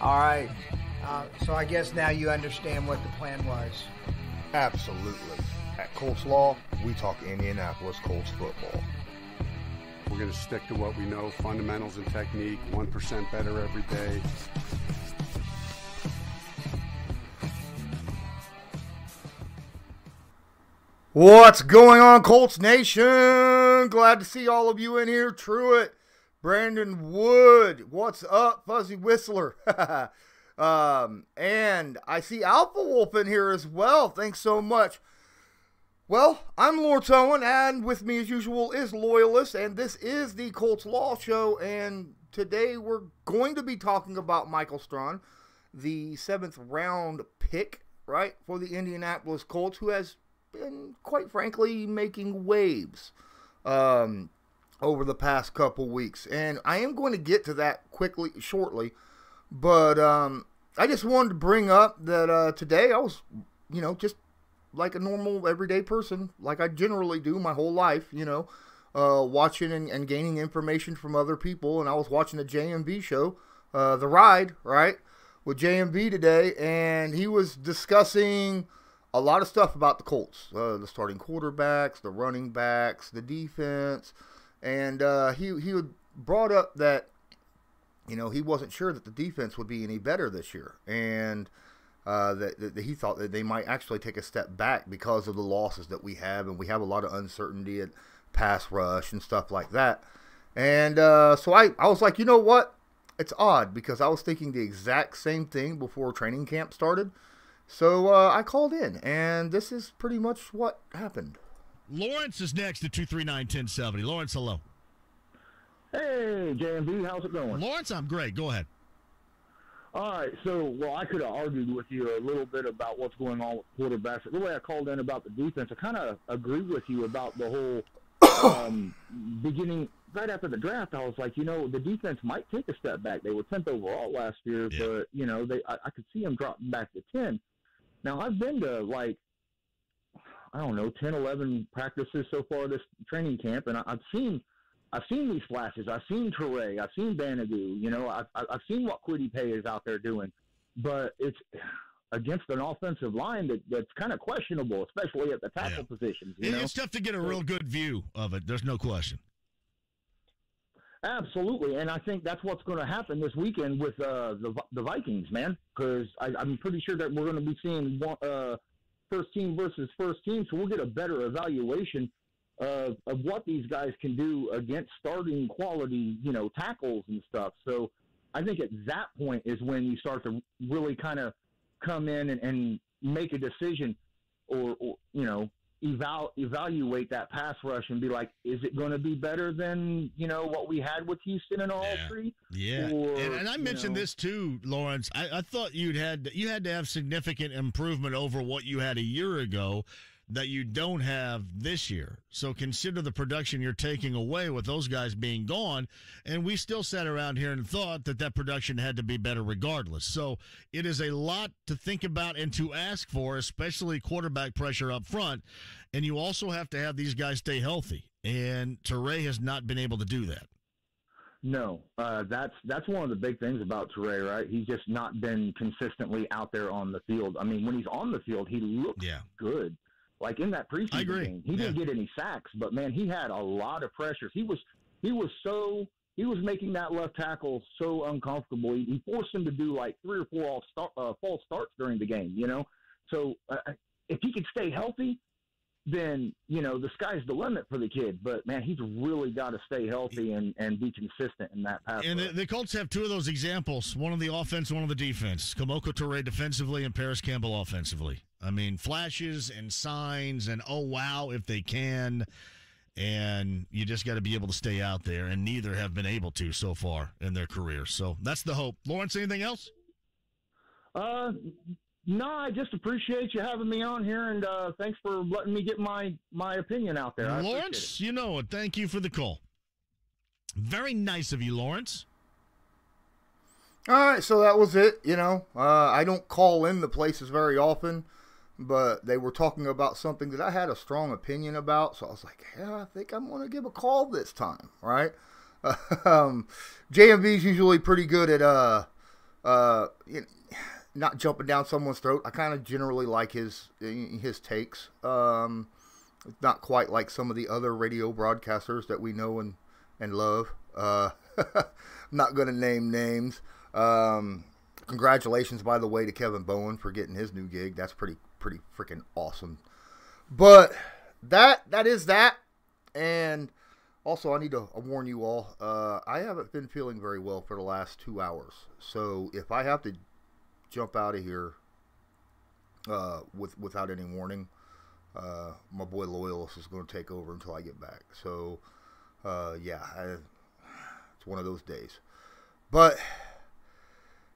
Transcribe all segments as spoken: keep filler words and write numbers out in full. All right. Uh, so I guess now you understand what the plan was. Absolutely. At Colts Law, we talk Indianapolis Colts football. We're going to stick to what we know, fundamentals and technique, one percent better every day. What's going on, Colts Nation? Glad to see all of you in here. Truett, Brandon Wood, what's up, Fuzzy Whistler? um, and I see Alpha Wolf in here as well. Thanks so much. Well, I'm Lawrence Owen, and with me as usual is Loyalist, and this is the Colts Law Show, and today we're going to be talking about Michael Strachan, the seventh round pick, right, for the Indianapolis Colts, who has been, quite frankly, making waves um, over the past couple weeks. And I am going to get to that quickly, shortly, but um, I just wanted to bring up that uh, today I was, you know, just like a normal everyday person, like I generally do my whole life, you know, uh, watching and, and gaining information from other people. And I was watching the J M V show, uh, The Ride, right, with J M V today. And he was discussing a lot of stuff about the Colts, uh, the starting quarterbacks, the running backs, the defense. And uh, he, he would brought up that, you know, he wasn't sure that the defense would be any better this year. And Uh, that, that he thought that they might actually take a step back because of the losses that we have, and we have a lot of uncertainty at pass rush and stuff like that. And uh, so I, I was like, you know what? It's odd because I was thinking the exact same thing before training camp started. So uh, I called in, and this is pretty much what happened. Lawrence is next at two three nine, ten seventy. Lawrence, hello. Hey, J M V, how's it going? Lawrence, I'm great. Go ahead. All right, so, well, I could have argued with you a little bit about what's going on with quarterbacks. The way I called in about the defense, I kind of agree with you about the whole um, beginning. Right after the draft, I was like, you know, the defense might take a step back. They were tenth overall last year, yeah. but, you know, they I, I could see them dropping back to ten. Now, I've been to, like, I don't know, ten, eleven practices so far this training camp, and I, I've seen – I've seen these flashes. I've seen Trey. I've seen Banigou. You know, I've, I've seen what Kwity Paye is out there doing. But it's against an offensive line that, that's kind of questionable, especially at the tackle yeah. positions. You know? It's tough to get a real good view of it. There's no question. Absolutely. And I think that's what's going to happen this weekend with uh, the, the Vikings, man, because I'm pretty sure that we're going to be seeing uh, first team versus first team, so we'll get a better evaluation Uh, of what these guys can do against starting quality, you know, tackles and stuff. So I think at that point is when you start to really kind of come in and, and make a decision or, or you know, eval evaluate that pass rush and be like, is it going to be better than, you know, what we had with Houston and all yeah. three? Yeah. Or, and, and I mentioned know. this too, Lawrence. I, I thought you'd had, you had to have significant improvement over what you had a year ago that you don't have this year. So consider the production you're taking away with those guys being gone, and we still sat around here and thought that that production had to be better regardless. So it is a lot to think about and to ask for, especially quarterback pressure up front, and you also have to have these guys stay healthy, and Turay has not been able to do that. No, uh, that's that's one of the big things about Turay, right? He's just not been consistently out there on the field. I mean, when he's on the field, he looks yeah. good. Like in that preseason game, he yeah. didn't get any sacks, but man, he had a lot of pressures. He was, he was so, he was making that left tackle so uncomfortable. He, he forced him to do like three or four off start, uh, false starts during the game, you know? So uh, if he could stay healthy, then, you know, the sky's the limit for the kid. But, man, he's really got to stay healthy and, and be consistent in that pass. And the, the Colts have two of those examples, one on the offense, one on the defense. Kemoko Turay defensively and Paris Campbell offensively. I mean, flashes and signs and, oh, wow, if they can. And you just got to be able to stay out there, and neither have been able to so far in their career. So that's the hope. Lawrence, anything else? Uh No, I just appreciate you having me on here, and uh, thanks for letting me get my, my opinion out there. Lawrence, you know it. Thank you for the call. Very nice of you, Lawrence. All right, so that was it. You know, uh, I don't call in the places very often, but they were talking about something that I had a strong opinion about, so I was like, yeah, I think I'm going to give a call this time, right? Um, J M V's usually pretty good at uh, – uh, you know, not jumping down someone's throat. I kind of generally like his his takes. Um, not quite like some of the other radio broadcasters that we know and and love. Uh, not going to name names. Um, congratulations, by the way, to Kevin Bowen for getting his new gig. That's pretty pretty freaking awesome. But that that is that. And also, I need to warn you all, uh, I haven't been feeling very well for the last two hours. So if I have to jump out of here uh, with without any warning, uh, my boy Loyalist is going to take over until I get back. So, uh, yeah, I, it's one of those days. But,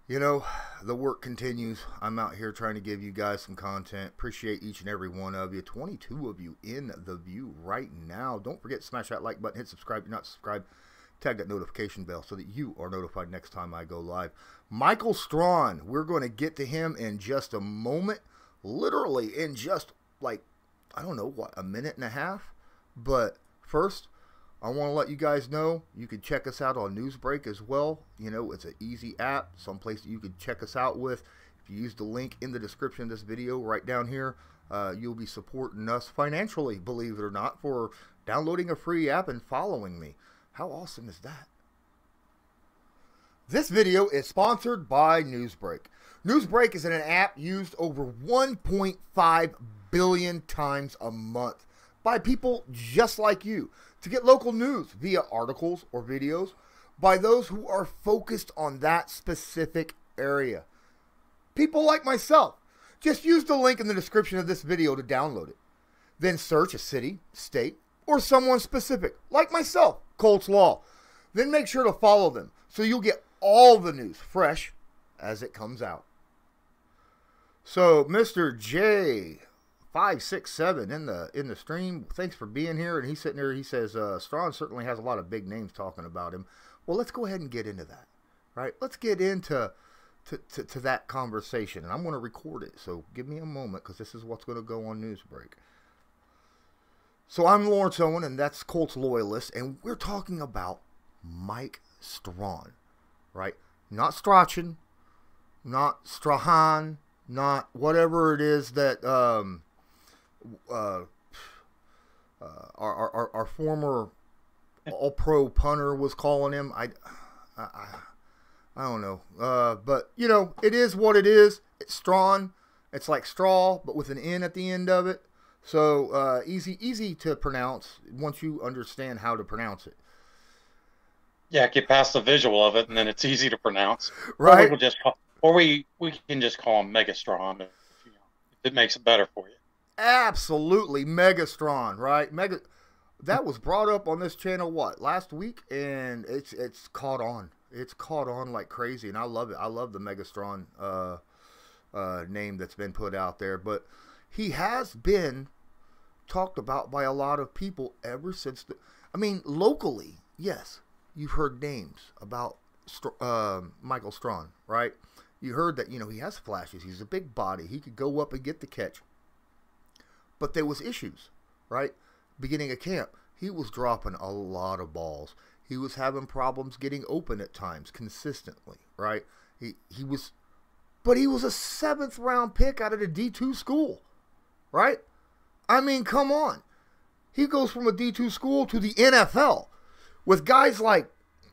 you know, the work continues. I'm out here trying to give you guys some content. Appreciate each and every one of you. twenty-two of you in the view right now. Don't forget to smash that like button. Hit subscribe if you're not subscribed. Tag that notification bell so that you are notified next time I go live. Michael Strachan, we're going to get to him in just a moment. Literally in just like, I don't know what, a minute and a half. But first, I want to let you guys know you can check us out on NewsBreak as well. You know, it's an easy app, someplace that you can check us out with. If you use the link in the description of this video right down here, uh, you'll be supporting us financially, believe it or not, for downloading a free app and following me. How awesome is that? This video is sponsored by NewsBreak. NewsBreak is an app used over one point five billion times a month by people just like you, to get local news via articles or videos by those who are focused on that specific area. People like myself. Just use the link in the description of this video to download it. Then search a city, state, or someone specific, like myself, Colts Law. Then make sure to follow them so you'll get all the news fresh as it comes out. So, Mister J Five, six, seven in the in the stream. Thanks for being here. And he's sitting there. He says, uh, Strachan certainly has a lot of big names talking about him. Well, let's go ahead and get into that, right? Let's get into to, to, to that conversation. And I'm going to record it. So give me a moment because this is what's going to go on NewsBreak. So I'm Lawrence Owen, and that's Colts Loyalist, and we're talking about Mike Strachan, right? Not Strachan, not Strachan, not whatever it is that um. Uh, uh, our, our our former All-Pro punter was calling him. I, I, I don't know. Uh, but you know, it is what it is. It's Strachan. It's like straw, but with an N at the end of it. So uh, easy, easy to pronounce once you understand how to pronounce it. Yeah, get past the visual of it, and then it's easy to pronounce. Right. Or we, just call, or we we can just call him Mega Strachan. If, you know, if it makes it better for you. Absolutely, Mega Strachan, right? Mega, that was brought up on this channel what last week, and it's it's caught on. It's caught on like crazy, and I love it. I love the Mega Strachan uh, uh, name that's been put out there. But he has been talked about by a lot of people ever since. The, I mean, locally, yes, you've heard names about uh, Michael Strachan, right? You heard that you know he has flashes. He's a big body. He could go up and get the catch. But there was issues, right? Beginning of camp, he was dropping a lot of balls. He was having problems getting open at times consistently, right? He he was, but he was a seventh round pick out of the D two school, right? I mean, come on. He goes from a D two school to the N F L with guys like,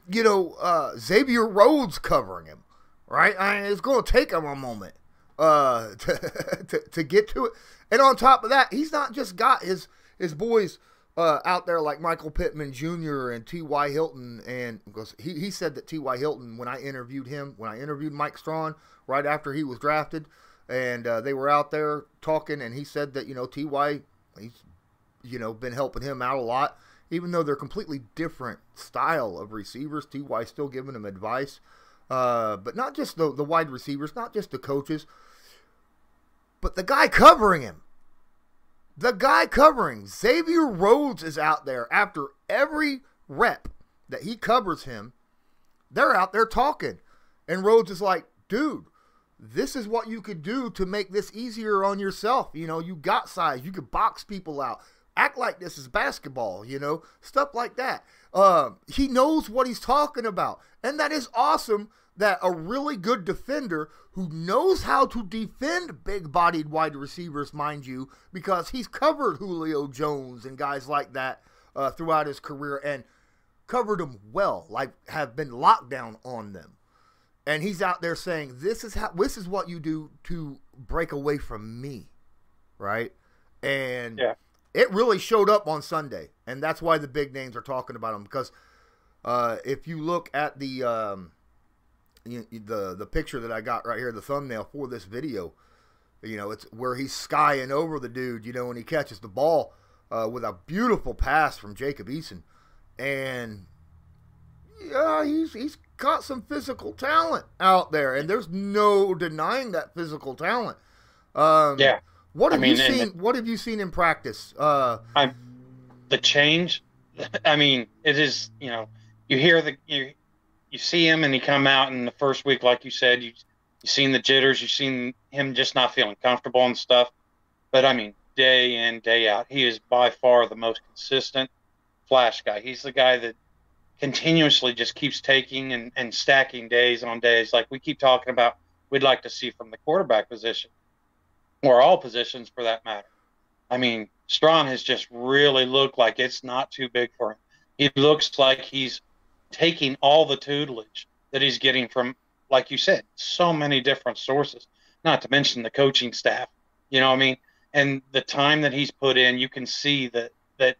you know, uh, Xavier Rhodes covering him, right? I mean, it's going to take him a moment. Uh, to, to, to get to it. And on top of that, he's not just got his his boys uh, out there like Michael Pittman Junior and T Y Hilton. And because he, he said that T Y Hilton, when I interviewed him, when I interviewed Mike Strachan right after he was drafted, and uh, they were out there talking, and he said that, you know, T Y, he's, you know, been helping him out a lot. Even though they're completely different style of receivers, T Y still giving him advice. Uh, but not just the, the wide receivers, not just the coaches, but the guy covering him, the guy covering Xavier Rhodes is out there after every rep that he covers him. They're out there talking. And Rhodes is like, dude, this is what you could do to make this easier on yourself. You know, you got size, you could box people out, act like this is basketball, you know, stuff like that. Um, he knows what he's talking about. And that is awesome that a really good defender who knows how to defend big-bodied wide receivers, mind you, because he's covered Julio Jones and guys like that uh, throughout his career and covered them well, like have been locked down on them. And he's out there saying, this is how, this is what you do to break away from me, right? And yeah. It really showed up on Sunday, and that's why the big names are talking about him, because uh, if you look at the um, – The, the picture that I got right here, the thumbnail for this video, you know, it's where he's skying over the dude, you know, and he catches the ball uh, with a beautiful pass from Jacob Eason. And, yeah, he's, he's got some physical talent out there, and there's no denying that physical talent. Um, yeah. What have, I mean, you seen, the, what have you seen in practice? Uh, I'm, the change, I mean, it is, you know, you hear the you, – you see him and he come out in the first week, like you said, you, you've seen the jitters, you've seen him just not feeling comfortable and stuff. But, I mean, day in, day out, he is by far the most consistent flash guy. He's the guy that continuously just keeps taking and, and stacking days on days. Like we keep talking about, we'd like to see from the quarterback position, or all positions for that matter. I mean, Strachan has just really looked like it's not too big for him. He looks like he's taking all the tutelage that he's getting from, like you said, so many different sources, not to mention the coaching staff, you know what I mean? And the time that he's put in, you can see that, that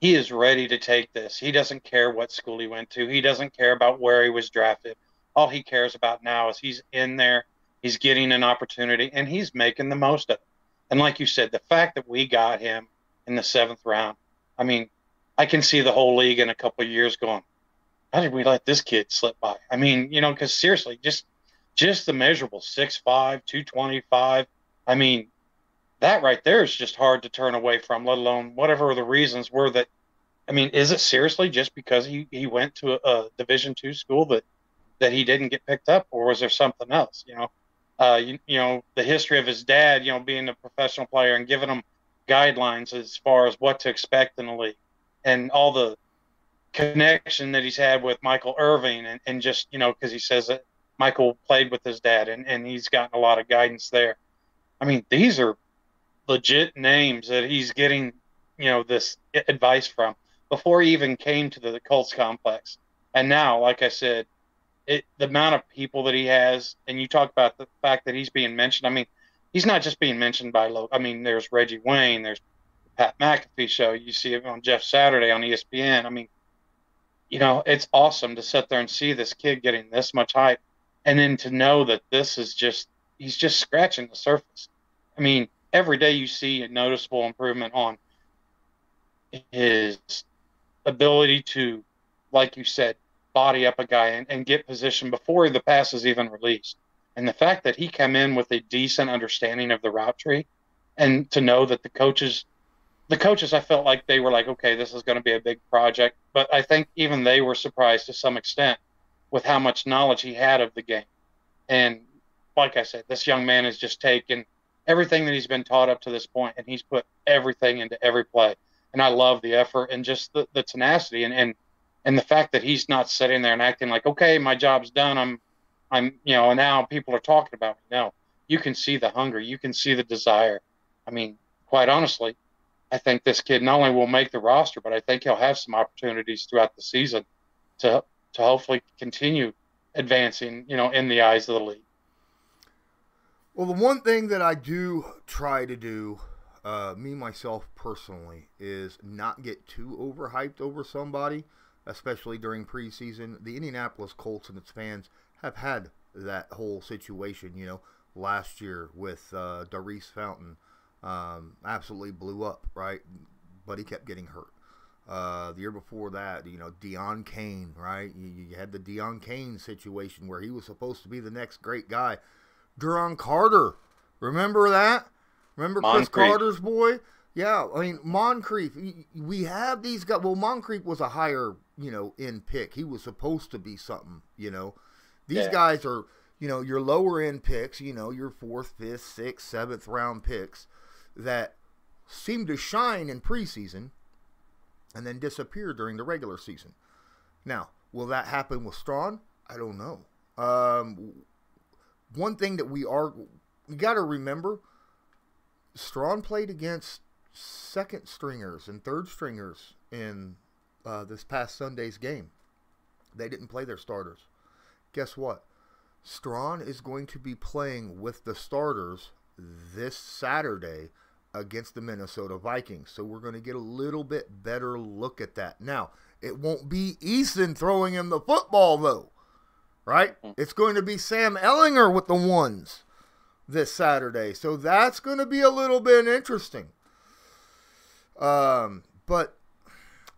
he is ready to take this. He doesn't care what school he went to. He doesn't care about where he was drafted. All he cares about now is he's in there, he's getting an opportunity, and he's making the most of it. And like you said, the fact that we got him in the seventh round, I mean, I can see the whole league in a couple of years going, how did we let this kid slip by? I mean, you know, because seriously, just just the measurable six five, two twenty-five. I mean, that right there is just hard to turn away from, let alone whatever the reasons were that, I mean, is it seriously just because he, he went to a, a Division two school that, that he didn't get picked up, or was there something else? You know, uh, you, you know, the history of his dad, you know, being a professional player and giving him guidelines as far as what to expect in the league, and all the connection that he's had with Michael Irvin, and, and just, you know, because he says that Michael played with his dad, and, and he's gotten a lot of guidance there. I mean, these are legit names that he's getting, you know, this advice from before he even came to the, the Colts complex. And now, like I said, it, the amount of people that he has, and you talk about the fact that he's being mentioned. I mean, he's not just being mentioned by low. I mean, there's Reggie Wayne, there's Pat McAfee show, you see it on Jeff Saturday on E S P N. I mean, you know, it's awesome to sit there and see this kid getting this much hype, and then to know that this is just, he's just scratching the surface. I mean, every day you see a noticeable improvement on his ability to, like you said, body up a guy and, and get position before the pass is even released. And the fact that he came in with a decent understanding of the route tree, and to know that the coaches – The coaches, I felt like they were like, okay, this is going to be a big project. But I think even they were surprised to some extent with how much knowledge he had of the game. And like I said, this young man has just taken everything that he's been taught up to this point, and he's put everything into every play. And I love the effort and just the, the tenacity and, and and the fact that he's not sitting there and acting like, okay, my job's done. I'm, I'm, you know, and now people are talking about me. No, you can see the hunger. You can see the desire. I mean, quite honestly, I think this kid not only will make the roster, but I think he'll have some opportunities throughout the season to to hopefully continue advancing, you know, in the eyes of the league. Well, the one thing that I do try to do, uh, me, myself personally, is not get too overhyped over somebody, especially during preseason. The Indianapolis Colts and its fans have had that whole situation, you know, last year with uh, Daurice Fountain. Um, absolutely blew up, right? But he kept getting hurt. Uh, the year before that, you know, Deon Cain, right? You, you had the Deon Cain situation where he was supposed to be the next great guy. Duron Carter, remember that? Remember Moncrief. Chris Carter's boy? Yeah, I mean, Moncrief, we have these guys. Well, Moncrief was a higher, you know, end pick. He was supposed to be something, you know. These yeah. guys are, you know, your lower end picks, you know, your fourth, fifth, sixth, seventh round picks that seem to shine in preseason and then disappear during the regular season. Now, will that happen with Strachan? I don't know. Um, one thing that we are we got to remember, Strachan played against second stringers and third stringers in uh, this past Sunday's game. They didn't play their starters. Guess what? Strachan is going to be playing with the starters this Saturday against the Minnesota Vikings. So we're going to get a little bit better look at that. Now, it won't be Eason throwing him the football, though, right? It's going to be Sam Ehlinger with the ones this Saturday. So that's going to be a little bit interesting. Um, but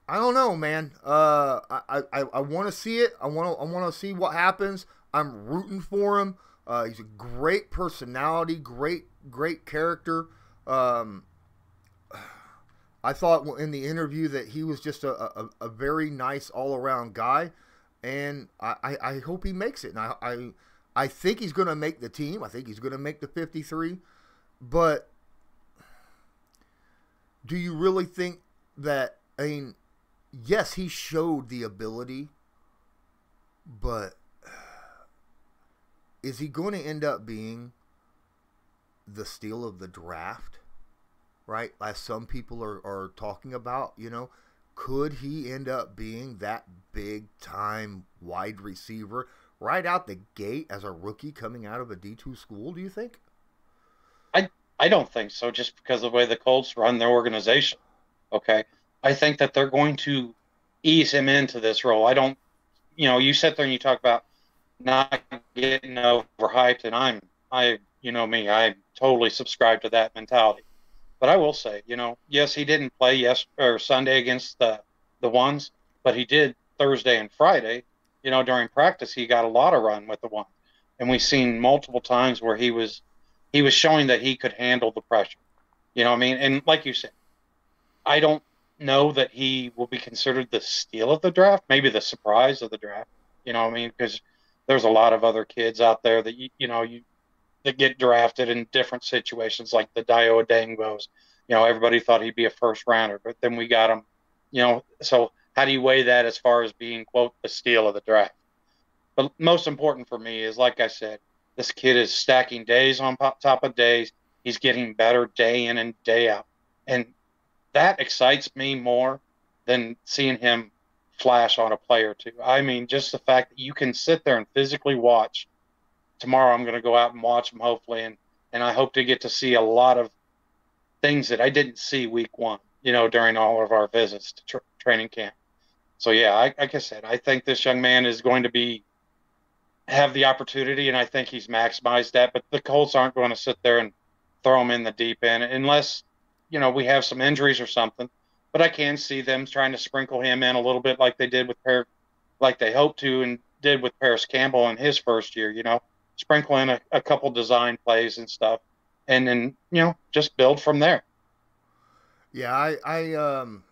I don't know, man. Uh, I I, I want to see it. I want to I want to see what happens. I'm rooting for him. Uh, he's a great personality, great great character. Um, I thought in the interview that he was just a a, a very nice all around guy, and I, I I hope he makes it. And I I I think he's gonna make the team. I think he's gonna make the fifty-three, but. Do you really think that, I mean, yes, he showed the ability, but is he going to end up being the steal of the draft, right? As some people are, are talking about, you know, could he end up being that big-time wide receiver right out the gate as a rookie coming out of a D two school, do you think? I I don't think so, just because of the way the Colts run their organization. Okay, I think that they're going to ease him into this role. I don't, you know, you sit there and you talk about not getting overhyped, and I'm, I, you know me, I totally subscribe to that mentality. But I will say, you know, yes, he didn't play yes or Sunday against the the ones, but he did Thursday and Friday. You know, during practice, he got a lot of run with the ones, and we've seen multiple times where he was. He was showing that he could handle the pressure. You know what I mean? And like you said, I don't know that he will be considered the steal of the draft, maybe the surprise of the draft. You know what I mean? Because there's a lot of other kids out there that, you, you know, you that get drafted in different situations, like the Dio Dangos. You know, everybody thought he'd be a first rounder, but then we got him, you know. So how do you weigh that as far as being, quote, the steal of the draft? But most important for me is, like I said, this kid is stacking days on top of days. He's getting better day in and day out. And that excites me more than seeing him flash on a play or two. I mean, just the fact that you can sit there and physically watch. Tomorrow I'm going to go out and watch him, hopefully, and, and I hope to get to see a lot of things that I didn't see week one, you know, during all of our visits to tra training camp. So, yeah, I, like I said, I think this young man is going to be have the opportunity, and I think he's maximized that. But the Colts aren't going to sit there and throw him in the deep end unless, you know, we have some injuries or something. But I can see them trying to sprinkle him in a little bit like they did with Paris, like they hoped to and did with Paris Campbell in his first year, you know, sprinkle in a, a couple design plays and stuff, and then, you know, just build from there. Yeah, I, I, um,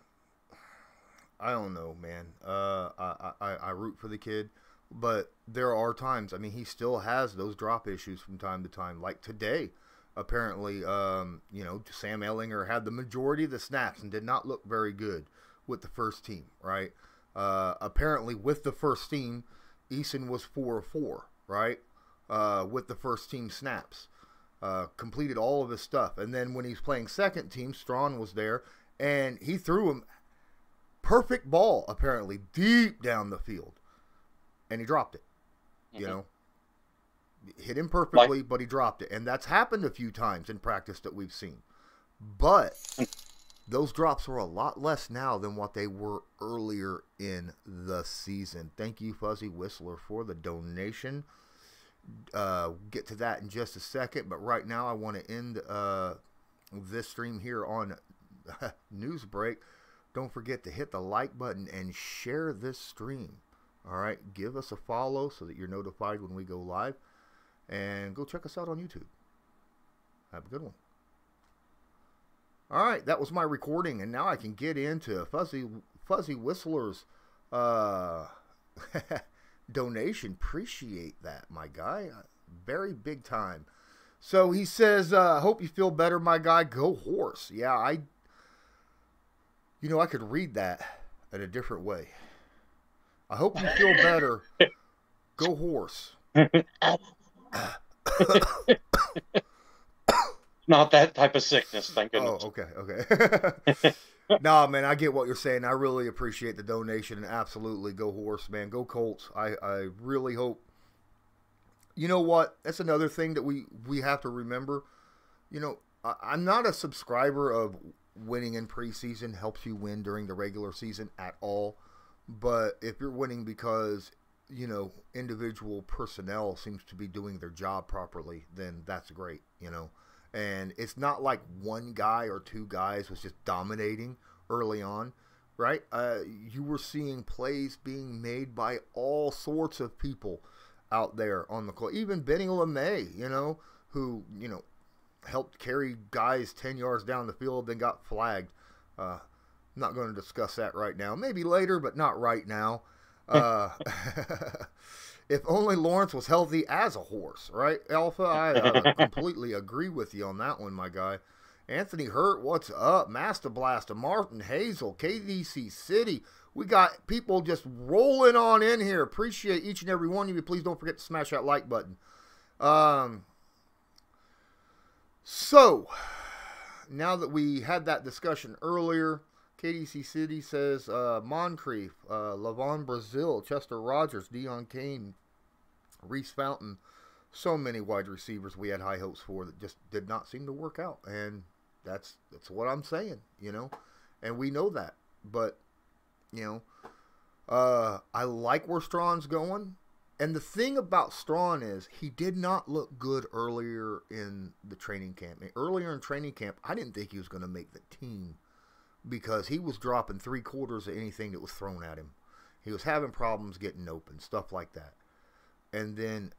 I don't know, man. Uh, I, I, I root for the kid. But there are times, I mean, he still has those drop issues from time to time. Like today, apparently, um, you know, Sam Ehlinger had the majority of the snaps and did not look very good with the first team, right? Uh, apparently, with the first team, Eason was four of four, right, uh, with the first team snaps. Uh, completed all of his stuff. And then when he's playing second team, Strachan was there, and he threw him perfect ball, apparently, deep down the field. And he dropped it, you mm-hmm. know, hit him perfectly, like, but he dropped it. And that's happened a few times in practice that we've seen. But those drops are a lot less now than what they were earlier in the season. Thank you, Fuzzy Whistler, for the donation. Uh, we'll get to that in just a second. But right now I want to end uh, this stream here on Newsbreak. Don't forget to hit the like button and share this stream. All right, give us a follow so that you're notified when we go live, and go check us out on YouTube. Have a good one. All right, that was my recording, and now I can get into Fuzzy Fuzzy Whistler's uh, donation. Appreciate that, my guy. Very big time. So he says, uh, hope you feel better, my guy. Go horse. Yeah, I, you know, I could read that in a different way. I hope you feel better. Go horse. Not that type of sickness, thank goodness. Oh, okay, okay. Nah, man, I get what you're saying. I really appreciate the donation, and absolutely go Horse, man. Go Colts. I, I really hope. You know what? That's another thing that we, we have to remember. You know, I, I'm not a subscriber of winning in preseason helps you win during the regular season at all. But if you're winning because, you know, individual personnel seems to be doing their job properly, then that's great, you know. And it's not like one guy or two guys was just dominating early on, right? Uh, you were seeing plays being made by all sorts of people out there on the court. Even Benny LeMay, you know, who, you know, helped carry guys ten yards down the field, then got flagged. Uh, I'm not going to discuss that right now. Maybe later, but not right now. Uh, if only Lawrence was healthy as a horse, right, Alpha? I uh, completely agree with you on that one, my guy. Anthony Hurt, what's up? Master Blaster, Martin Hazel, K D C City. We got people just rolling on in here. Appreciate each and every one of you. Please don't forget to smash that like button. Um, so, now that we had that discussion earlier, K D C City says uh, Moncrief, uh, Lavon Brazil, Chester Rogers, Deon Cain, Daurice Fountain. So many wide receivers we had high hopes for that just did not seem to work out. And that's that's what I'm saying, you know. And we know that. But, you know, uh, I like where Strahan's going. And the thing about Strahan is he did not look good earlier in the training camp. I mean, earlier in training camp, I didn't think he was going to make the team, because he was dropping three quarters of anything that was thrown at him. He was having problems getting open, stuff like that. And then,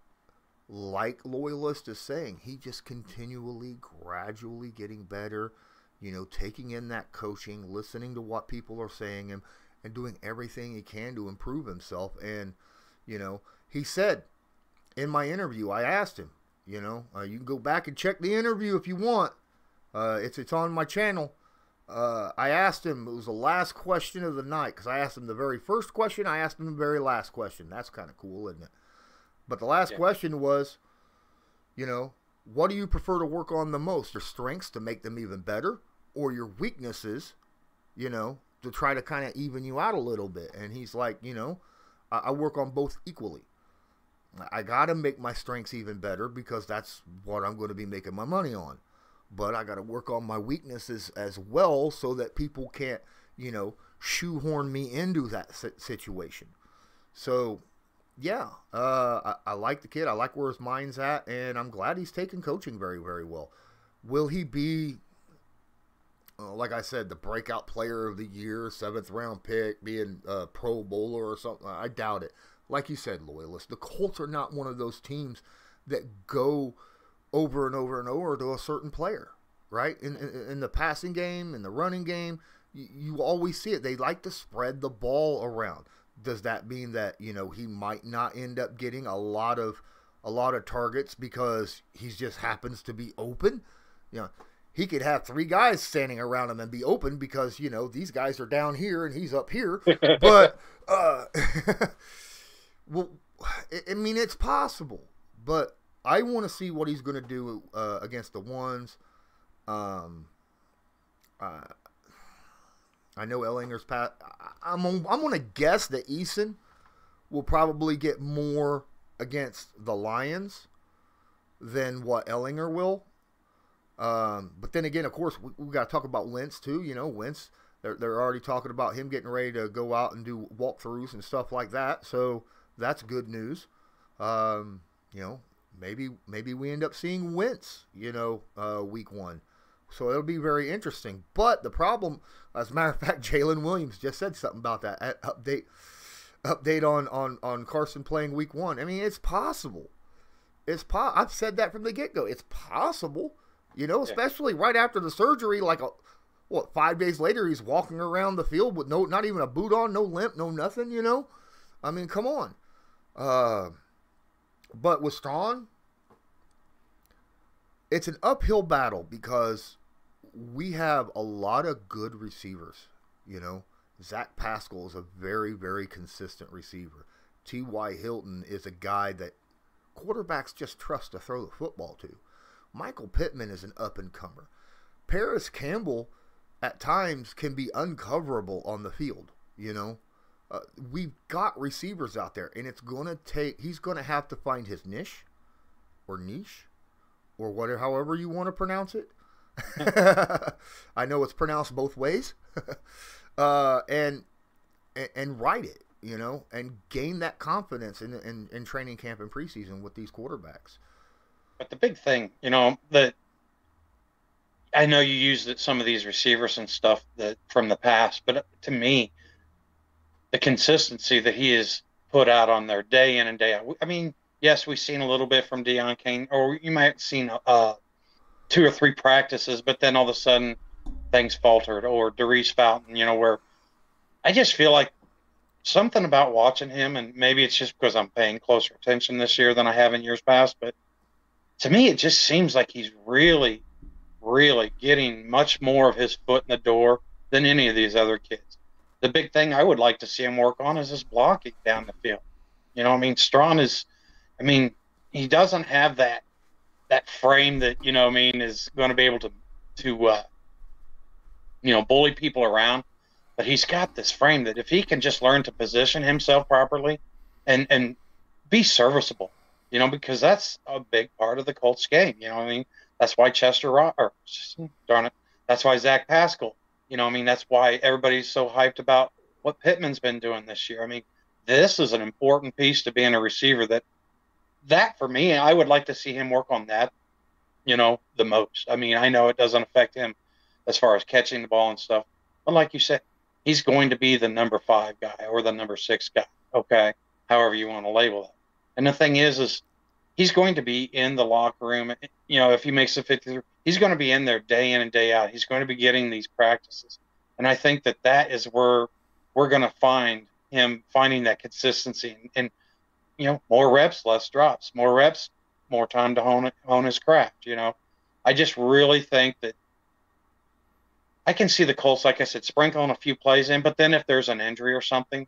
like Loyalist is saying, he just continually, gradually getting better, you know, taking in that coaching, listening to what people are saying him, and doing everything he can to improve himself. And, you know, he said in my interview, I asked him, you know, uh, you can go back and check the interview if you want. Uh, it's, it's on my channel. Uh, I asked him, it was the last question of the night, because I asked him the very first question, I asked him the very last question. That's kind of cool, isn't it? But the last yeah. question was, you know, what do you prefer to work on the most? Your strengths to make them even better, or your weaknesses, you know, to try to kind of even you out a little bit? And he's like, you know, I, I work on both equally. I got to make my strengths even better, because that's what I'm going to be making my money on. But I got to work on my weaknesses as well, so that people can't, you know, shoehorn me into that situation. So, yeah, uh, I, I like the kid. I like where his mind's at, and I'm glad he's taking coaching very, very well. Will he be, uh, like I said, the breakout player of the year, seventh round pick, being a Pro Bowler or something? I doubt it. Like you said, Loyalist, the Colts are not one of those teams that go over and over and over to a certain player, right? In, in, in the passing game, in the running game, you, you always see it. They like to spread the ball around. Does that mean that, you know, he might not end up getting a lot of a lot of targets because he just happens to be open? You know, he could have three guys standing around him and be open because, you know, these guys are down here and he's up here. But, uh, well, I mean, it's possible, but I want to see what he's going to do uh, against the ones. Um, uh, I know Ehlinger's pass. I'm on, I'm going to guess that Eason will probably get more against the Lions than what Ehlinger will. Um, but then again, of course, we, we got to talk about Wentz too. You know, Wentz. They're they're already talking about him getting ready to go out and do walkthroughs and stuff like that. So that's good news. Um, you know. Maybe maybe we end up seeing Wentz, you know, uh, week one. So it'll be very interesting. But the problem, as a matter of fact, Jalen Williams just said something about that. At update update on, on, on Carson playing week one. I mean, it's possible. It's po I've said that from the get-go. It's possible, you know, especially right after the surgery. Like, a, what, five days later, he's walking around the field with no, not even a boot on, no limp, no nothing, you know. I mean, come on. Uh But with Strahan, it's an uphill battle because we have a lot of good receivers. You know, Zach Pascal is a very, very consistent receiver. T Y Hilton is a guy that quarterbacks just trust to throw the football to. Michael Pittman is an up-and-comer. Paris Campbell, at times, can be uncoverable on the field, you know. Uh, we've got receivers out there, and it's going to take, he's going to have to find his niche, or niche, or whatever, however you want to pronounce it. I know it's pronounced both ways. uh, and, and, and write it, you know, and gain that confidence in, in, in training camp and preseason with these quarterbacks. But the big thing, you know, that I know you used some of these receivers and stuff that from the past, but to me, the consistency that he has put out on their day in and day out. I mean, yes, we've seen a little bit from Deon Cain, or you might have seen uh, two or three practices, but then all of a sudden things faltered, or Daurice Fountain, you know, where I just feel like something about watching him, and maybe it's just because I'm paying closer attention this year than I have in years past, but to me it just seems like he's really, really getting much more of his foot in the door than any of these other kids. The big thing I would like to see him work on is his blocking down the field. You know, I mean, Strachan is, I mean, he doesn't have that that frame that, you know, I mean, is going to be able to, to uh, you know, bully people around. But he's got this frame that if he can just learn to position himself properly and, and be serviceable, you know, because that's a big part of the Colts game. You know what I mean? That's why Chester Rogers, darn it, that's why Zach Pascal. You know, I mean, that's why everybody's so hyped about what Pittman's been doing this year. I mean, this is an important piece to being a receiver that, that for me, I would like to see him work on that, you know, the most. I mean, I know it doesn't affect him as far as catching the ball and stuff. But like you said, he's going to be the number five guy or the number six guy, okay, however you want to label it. And the thing is, is he's going to be in the locker room. You know, if he makes the fifty-three, he's going to be in there day in and day out. He's going to be getting these practices. And I think that that is where we're going to find him finding that consistency. And, and, you know, more reps, less drops. More reps, more time to hone, hone his craft, you know. I just really think that I can see the Colts, like I said, sprinkling a few plays in. But then if there's an injury or something,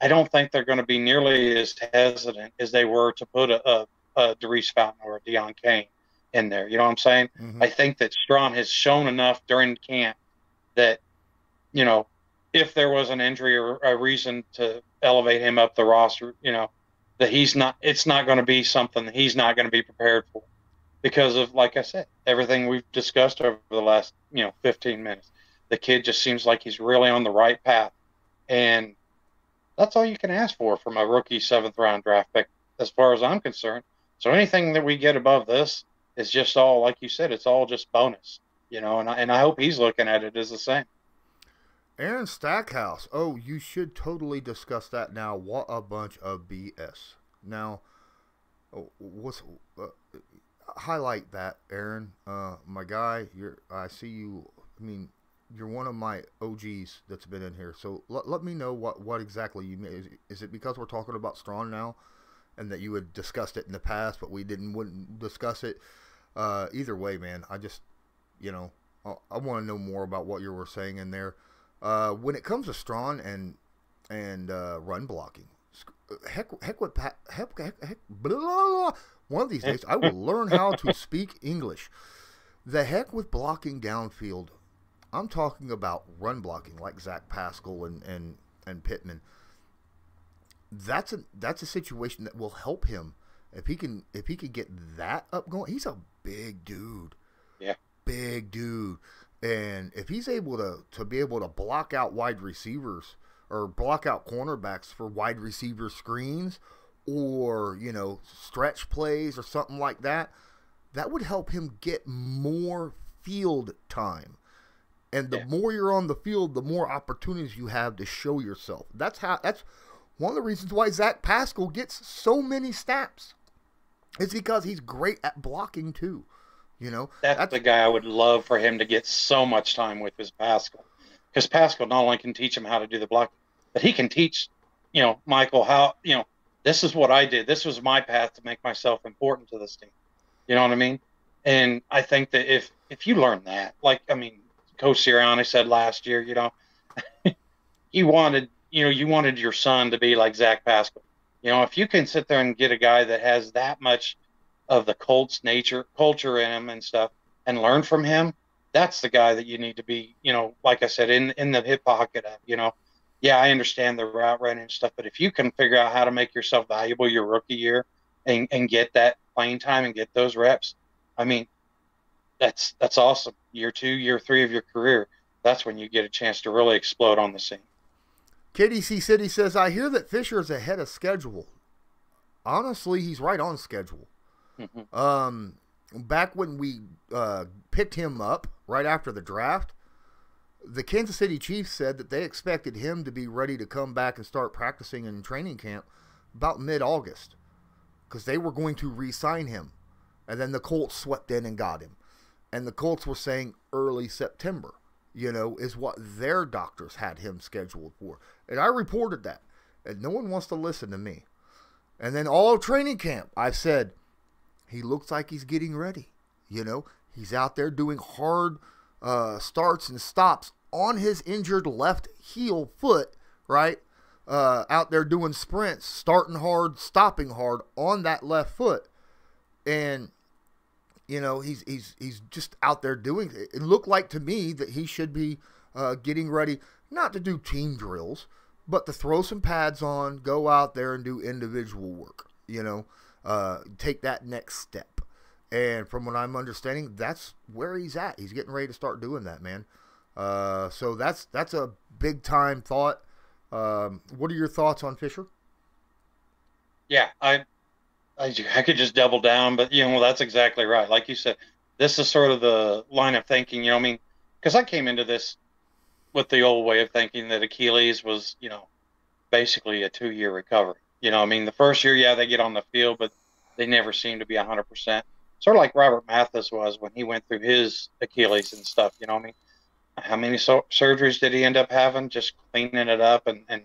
I don't think they're going to be nearly as hesitant as they were to put a, a Uh, Daurice Fountain or Deon Cain in there. You know what I'm saying? Mm-hmm. I think that Strachan has shown enough during camp that, you know, if there was an injury or a reason to elevate him up the roster, you know, that he's not, it's not going to be something that he's not going to be prepared for because of, like I said, everything we've discussed over the last, you know, fifteen minutes. The kid just seems like he's really on the right path. And that's all you can ask for from a rookie seventh round draft pick, as far as I'm concerned. So anything that we get above this is just all, like you said, it's all just bonus, you know, and I, and I hope he's looking at it as the same. Aaron Stackhouse. Oh, you should totally discuss that now. What a bunch of B S. Now, what's uh, highlight that, Aaron, uh, my guy, you're, I see you, I mean, you're one of my O Gs that's been in here. So let, let me know what, what exactly you mean. Is, is it because we're talking about Strachan now? And that you had discussed it in the past, but we didn't wouldn't discuss it. Uh, either way, man, I just, you know, I, I want to know more about what you were saying in there. Uh, when it comes to Strachan and and uh, run blocking, heck, heck with Pat, heck, heck, heck blah, blah, blah. One of these days, I will learn how to speak English. The heck with blocking downfield. I'm talking about run blocking, like Zach Pascal and and and Pittman. That's a that's a situation that will help him if he can if he can get that up going. He's a big dude, yeah, big dude, and if he's able to to be able to block out wide receivers or block out cornerbacks for wide receiver screens or you know stretch plays or something like that, that would help him get more field time. And the yeah. more you're on the field, the more opportunities you have to show yourself. That's how that's. One of the reasons why Zach Pascal gets so many snaps is because he's great at blocking too. You know, that's, that's the guy I would love for him to get so much time with is Pascal, because Pascal not only can teach him how to do the block, but he can teach, you know, Michael how you know this is what I did. This was my path to make myself important to this team. You know what I mean? And I think that if if you learn that, like I mean, Coach Sirianni said last year, you know, he wanted. You know, you wanted your son to be like Zach Pascal. You know, if you can sit there and get a guy that has that much of the Colts nature, culture in him and stuff, and learn from him, that's the guy that you need to be, you know, like I said, in, in the hip pocket of, you know. Yeah, I understand the route running and stuff, but if you can figure out how to make yourself valuable your rookie year and, and get that playing time and get those reps, I mean, that's that's awesome. Year two, year three of your career, that's when you get a chance to really explode on the scene. K D C City says, I hear that Fisher's ahead of schedule. Honestly, he's right on schedule. Mm-hmm. Um, back when we uh, picked him up right after the draft, the Kansas City Chiefs said that they expected him to be ready to come back and start practicing in training camp about mid-August because they were going to re-sign him. And then the Colts swept in and got him. And the Colts were saying early September, you know, is what their doctors had him scheduled for. And I reported that. And no one wants to listen to me. And then all of training camp, I said, he looks like he's getting ready. You know, he's out there doing hard uh, starts and stops on his injured left heel foot, right? Uh, out there doing sprints, starting hard, stopping hard on that left foot. And, you know, he's he's he's just out there doing it. It looked like to me that he should be uh, getting ready, not to do team drills, but to throw some pads on, go out there and do individual work, you know. Uh, take that next step. And from what I'm understanding, that's where he's at. He's getting ready to start doing that, man. Uh, so that's that's a big-time thought. Um, what are your thoughts on Fisher? Yeah, I, I I could just double down, but, you know, that's exactly right. Like you said, this is sort of the line of thinking, you know what I mean? Because I came into this with the old way of thinking that Achilles was, you know, basically a two-year recovery. You know, I mean, the first year, yeah, they get on the field, but they never seem to be one hundred percent. Sort of like Robert Mathis was when he went through his Achilles and stuff, you know what I mean? How many so surgeries did he end up having? Just cleaning it up and, and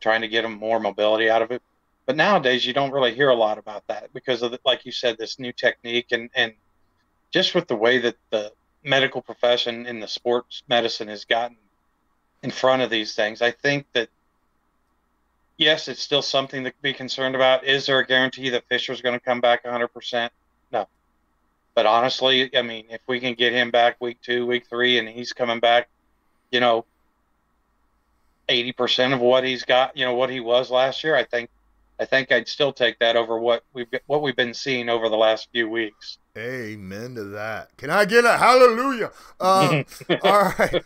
trying to get him more mobility out of it. But nowadays, you don't really hear a lot about that because of, the, like you said, this new technique and, and just with the way that the medical profession in the sports medicine has gotten in front of these things, I think that, yes, it's still something to be concerned about. Is there a guarantee that Fisher's going to come back one hundred percent? No. But honestly, I mean, if we can get him back week two, week three, and he's coming back, you know, eighty percent of what he's got, you know, what he was last year, I think I think I'd still take that over what we've what we've been seeing over the last few weeks. Amen to that. Can I get a hallelujah? Um, all right.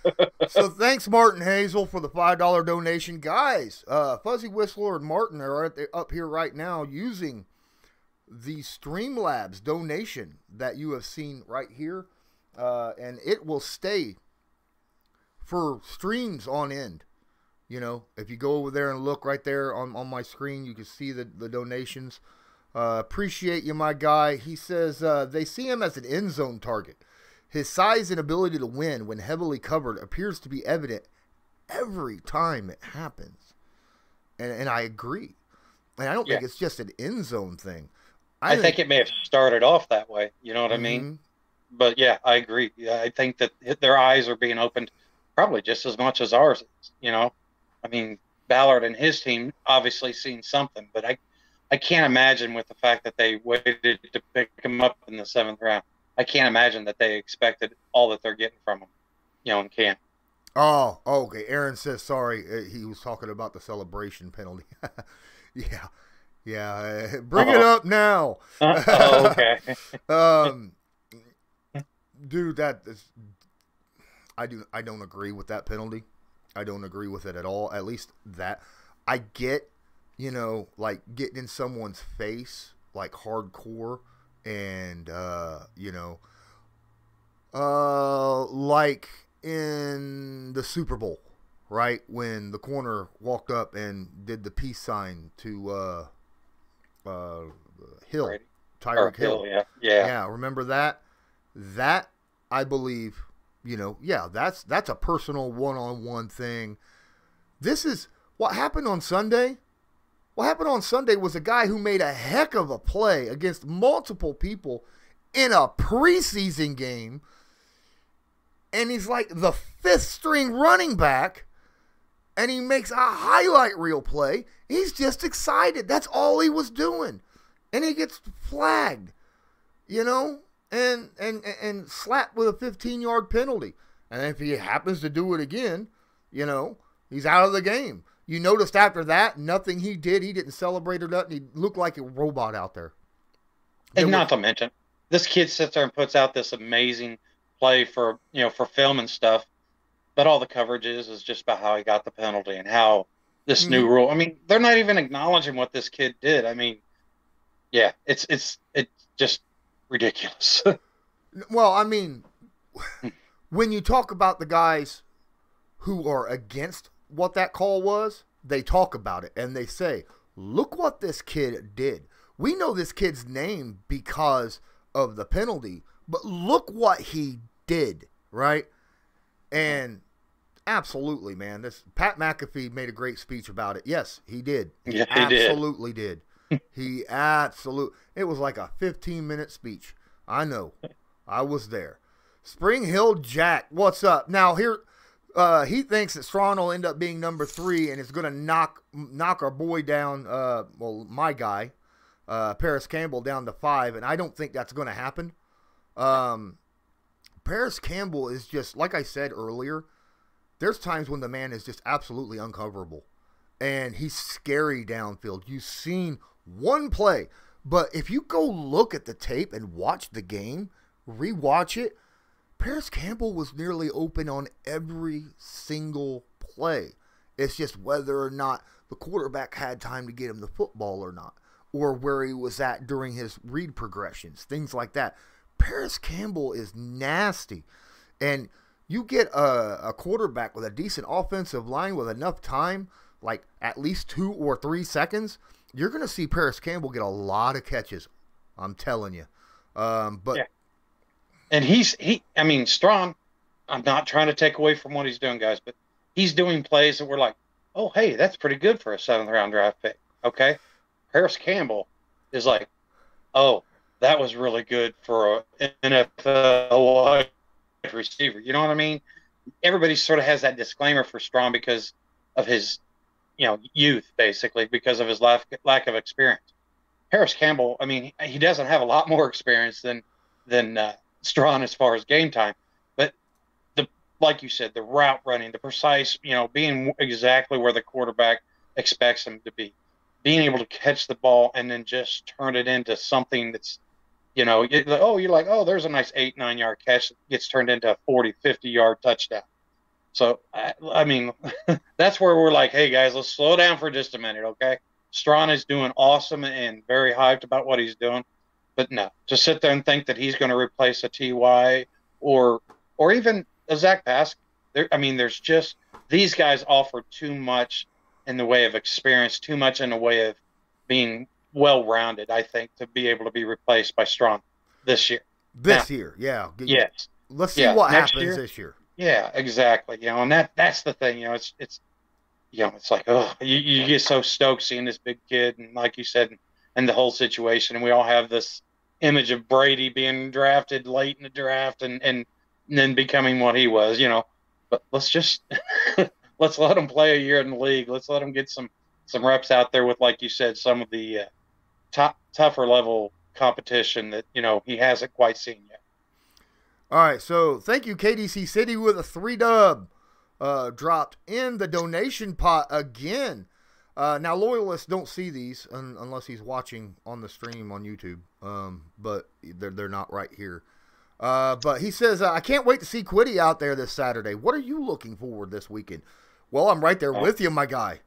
So thanks, Martin Hazel, for the five dollar donation. Guys, uh, Fuzzy Whistler and Martin are up here right now using the Streamlabs donation that you have seen right here, uh, and it will stay for streams on end. You know, if you go over there and look right there on, on my screen, you can see the, the donations. Uh, appreciate you, my guy. He says uh, they see him as an end zone target. His size and ability to win when heavily covered appears to be evident every time it happens. And, and I agree. And I don't yeah. think it's just an end zone thing. I, I think, think it may have started off that way. You know what mm-hmm. I mean? But, yeah, I agree. I think that their eyes are being opened probably just as much as ours is, you know? I mean, Ballard and his team obviously seen something, but I, I can't imagine with the fact that they waited to pick him up in the seventh round. I can't imagine that they expected all that they're getting from him, you know, in camp. Oh, okay. Aaron says, sorry, he was talking about the celebration penalty. yeah, yeah. Bring uh-oh. it up now. oh, okay. um, dude, that is, I do. I don't agree with that penalty. I don't agree with it at all. At least that I get, you know, like getting in someone's face, like hardcore, and uh, you know, uh, like in the Super Bowl, right? When the corner walked up and did the peace sign to uh, uh, Hill, Tyreek Hill. Hill, yeah, yeah, yeah. Remember that? That I believe. You know, yeah, that's that's a personal one-on-one thing. This is what happened on Sunday. What happened on Sunday was a guy who made a heck of a play against multiple people in a preseason game, and he's like the fifth-string running back, and he makes a highlight reel play. He's just excited. That's all he was doing. And he gets flagged, you know, and and and slapped with a fifteen-yard penalty. And if he happens to do it again, you know, he's out of the game. You noticed after that, nothing he did, he didn't celebrate or nothing. He looked like a robot out there. And was, not to mention, this kid sits there and puts out this amazing play for, you know, for film and stuff. But all the coverage is is just about how he got the penalty and how this mm-hmm. new rule. I mean, they're not even acknowledging what this kid did. I mean, yeah, it's it's it's just ridiculous. Well, I mean, when you talk about the guys who are against what that call was, they talk about it and they say, look what this kid did. We know this kid's name because of the penalty, but look what he did, right? And absolutely, man, this Pat McAfee made a great speech about it. Yes, he did. He yeah, absolutely did. did. He absolutely, it was like a fifteen minute speech. I know. I was there. Spring Hill Jack, what's up? Now here, uh, he thinks that Strachan will end up being number three, and it's going to knock knock our boy down, uh, well, my guy, uh, Paris Campbell, down to five, and I don't think that's going to happen. Um, Paris Campbell is just, like I said earlier, there's times when the man is just absolutely uncoverable, and he's scary downfield. You've seen one play, but if you go look at the tape and watch the game, rewatch it, Paris Campbell was nearly open on every single play. It's just whether or not the quarterback had time to get him the football or not, or where he was at during his read progressions, things like that. Paris Campbell is nasty. And you get a, a quarterback with a decent offensive line with enough time, like at least two or three seconds, you're going to see Paris Campbell get a lot of catches. I'm telling you. Um, but yeah. And he's, he, I mean, Strachan, I'm not trying to take away from what he's doing, guys, but he's doing plays that we're like, oh, hey, that's pretty good for a seventh round draft pick. Okay. Paris Campbell is like, oh, that was really good for an N F L wide receiver. You know what I mean? Everybody sort of has that disclaimer for Strachan because of his, you know, youth, basically, because of his lack, lack of experience. Paris Campbell, I mean, he doesn't have a lot more experience than, than, uh, Strachan as far as game time, but the like you said, the route running, the precise, you know, being exactly where the quarterback expects him to be, being able to catch the ball and then just turn it into something that's, you know, it, oh, you're like, oh, there's a nice eight, nine yard catch that gets turned into a forty, fifty yard touchdown. So, I, I mean, that's where we're like, hey guys, let's slow down for just a minute. Okay. Strachan is doing awesome and very hyped about what he's doing. But no, to sit there and think that he's going to replace a T Y or or even a Zach Pascal. I mean, there's just these guys offer too much in the way of experience, too much in the way of being well-rounded, I think, to be able to be replaced by Strachan this year. This now, year, yeah. Yes. Let's see yeah. what Next happens year, this year. Yeah, exactly. You know, and that that's the thing. You know, it's it's you know, it's like, oh, you, you get so stoked seeing this big kid, and like you said, and the whole situation, and we all have this image of Brady being drafted late in the draft and, and, and then becoming what he was, you know, but let's just, let's let him play a year in the league. Let's let him get some, some reps out there with, like you said, some of the uh, top tougher level competition that, you know, he hasn't quite seen yet. All right. So thank you, K D C City, with a three dub uh, dropped in the donation pot again. Uh, now, Loyalists don't see these un unless he's watching on the stream on YouTube, um, but they're, they're not right here. Uh, but he says, I can't wait to see Kwity out there this Saturday. What are you looking forward this weekend? Well, I'm right there oh. with you, my guy.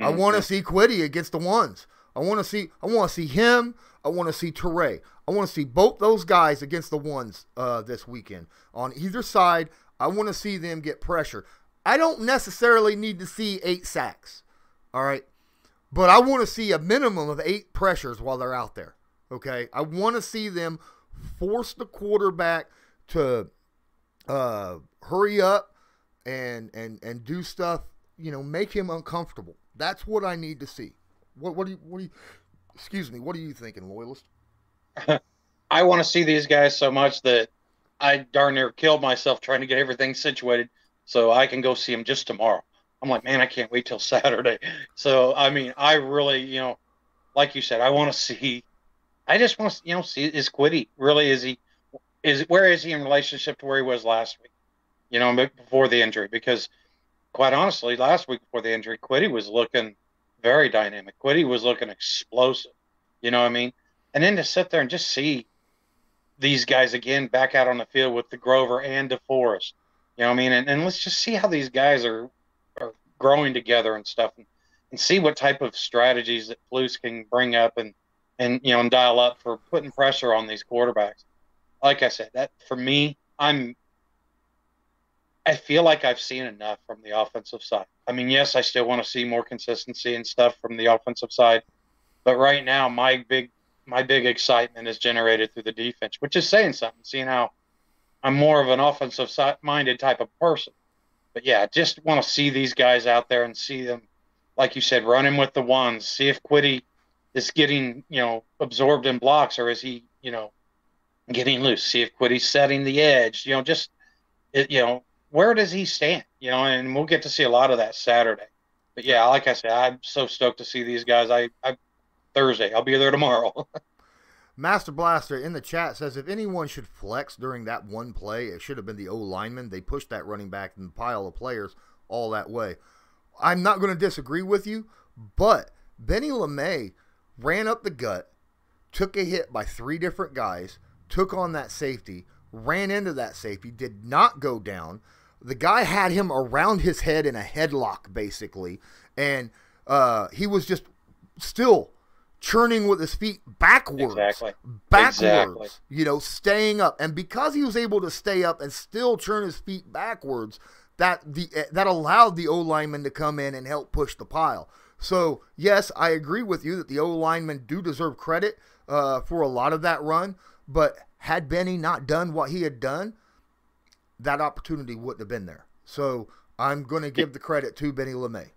Mm-hmm. I want to see Kwity against the ones. I want to see I want to see him. I want to see Turay. I want to see both those guys against the ones uh, this weekend. On either side, I want to see them get pressure. I don't necessarily need to see eight sacks, all right? But I want to see a minimum of eight pressures while they're out there, okay? I want to see them force the quarterback to uh, hurry up and and and do stuff, you know, make him uncomfortable. That's what I need to see. What what do you, what do you excuse me? What are you thinking, Loyalist? I want to see these guys so much that I darn near killed myself trying to get everything situated so I can go see them just tomorrow. I'm like, man, I can't wait till Saturday. So, I mean, I really, you know, like you said, I want to see, I just want to, you know, see, is Kwity really, is he, is where is he in relationship to where he was last week, you know, before the injury? Because quite honestly, last week before the injury, Kwity was looking very dynamic. Kwity was looking explosive, you know what I mean? And then to sit there and just see these guys again back out on the field with the Grover and DeForest, you know what I mean? And, and let's just see how these guys are, are growing together and stuff, and, and see what type of strategies that Flus can bring up and, and, you know, and dial up for putting pressure on these quarterbacks. Like I said, that for me, I'm, I feel like I've seen enough from the offensive side. I mean, yes, I still want to see more consistency and stuff from the offensive side, but right now my big, my big excitement is generated through the defense, which is saying something, seeing how I'm more of an offensive-minded type of person. But, yeah, I just want to see these guys out there and see them, like you said, running with the ones, see if Kwity is getting, you know, absorbed in blocks, or is he, you know, getting loose, see if Kwitty's setting the edge, you know, just, it, you know, where does he stand, you know, and we'll get to see a lot of that Saturday. But, yeah, like I said, I'm so stoked to see these guys. I, I Thursday. I'll be there tomorrow. Master Blaster in the chat says, if anyone should flex during that one play, it should have been the O-lineman. They pushed that running back in the pile of players all that way. I'm not going to disagree with you, but Benny LeMay ran up the gut, took a hit by three different guys, took on that safety, ran into that safety, did not go down. The guy had him around his head in a headlock, basically, and uh, he was just still churning with his feet backwards, exactly. backwards, exactly. you know, staying up. And because he was able to stay up and still churn his feet backwards, that the that allowed the O-lineman to come in and help push the pile. So, yes, I agree with you that the O-linemen do deserve credit uh, for a lot of that run, but had Benny not done what he had done, that opportunity wouldn't have been there. So I'm going to give the credit to Benny LeMay.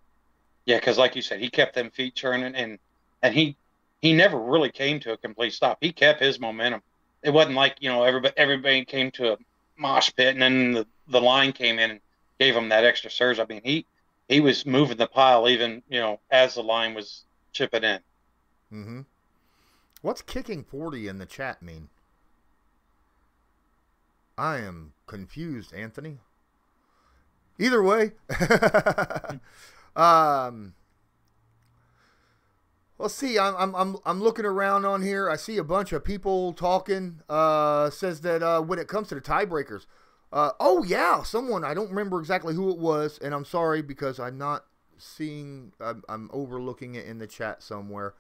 Yeah, because like you said, he kept them feet churning, and, and he – he never really came to a complete stop. He kept his momentum. It wasn't like, you know, everybody, everybody came to a mosh pit and then the, the line came in and gave him that extra surge. I mean, he, he was moving the pile even, you know, as the line was chipping in. Mm-hmm. What's kicking forty in the chat mean? I am confused, Anthony. Either way. um... Well, see, I'm I'm I'm looking around on here. I see a bunch of people talking. Uh, says that uh, when it comes to the tiebreakers, uh, oh yeah, someone I don't remember exactly who it was, and I'm sorry because I'm not seeing. I'm, I'm overlooking it in the chat somewhere.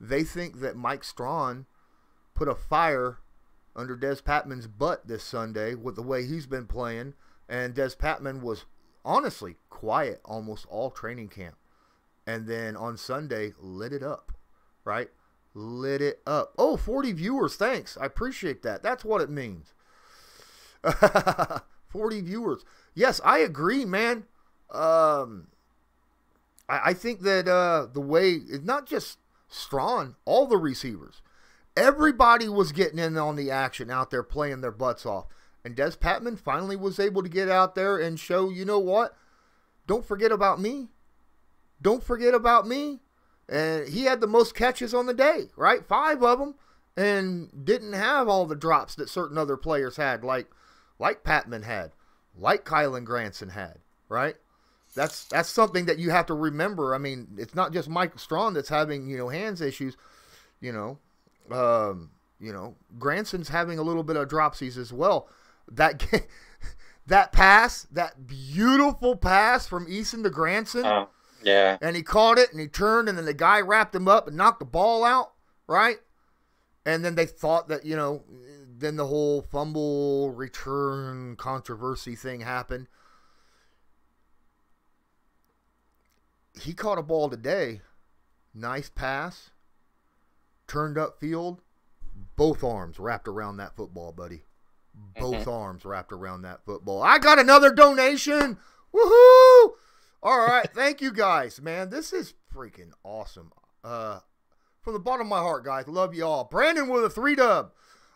They think that Mike Strachan put a fire under Dez Patmon's butt this Sunday with the way he's been playing, and Dez Patmon was honestly quiet almost all training camp. And then on Sunday, lit it up, right? Lit it up. Oh, forty viewers. Thanks. I appreciate that. That's what it means. forty viewers. Yes, I agree, man. Um, I, I think that uh, the way, it's not just Strachan, all the receivers. Everybody was getting in on the action out there playing their butts off. And Dez Patmon finally was able to get out there and show, you know what? Don't forget about me. Don't forget about me. And he had the most catches on the day, right? Five of them, and didn't have all the drops that certain other players had, like like Patmon had, like Kylan Granson had, right? That's that's something that you have to remember. I mean, it's not just Mike Strachan that's having, you know, hands issues. You know, um, you know, Granson's having a little bit of dropsies as well. That that pass, that beautiful pass from Eason to Granson. Uh. Yeah. And he caught it, and he turned, and then the guy wrapped him up and knocked the ball out, right? And then they thought that, you know, then the whole fumble return controversy thing happened. He caught a ball today. Nice pass. Turned up field. Both arms wrapped around that football, buddy. Both mm-hmm. arms wrapped around that football. I got another donation. Woohoo! All right, thank you guys, man. This is freaking awesome. Uh, from the bottom of my heart, guys, love y'all. Brandon with a three dub.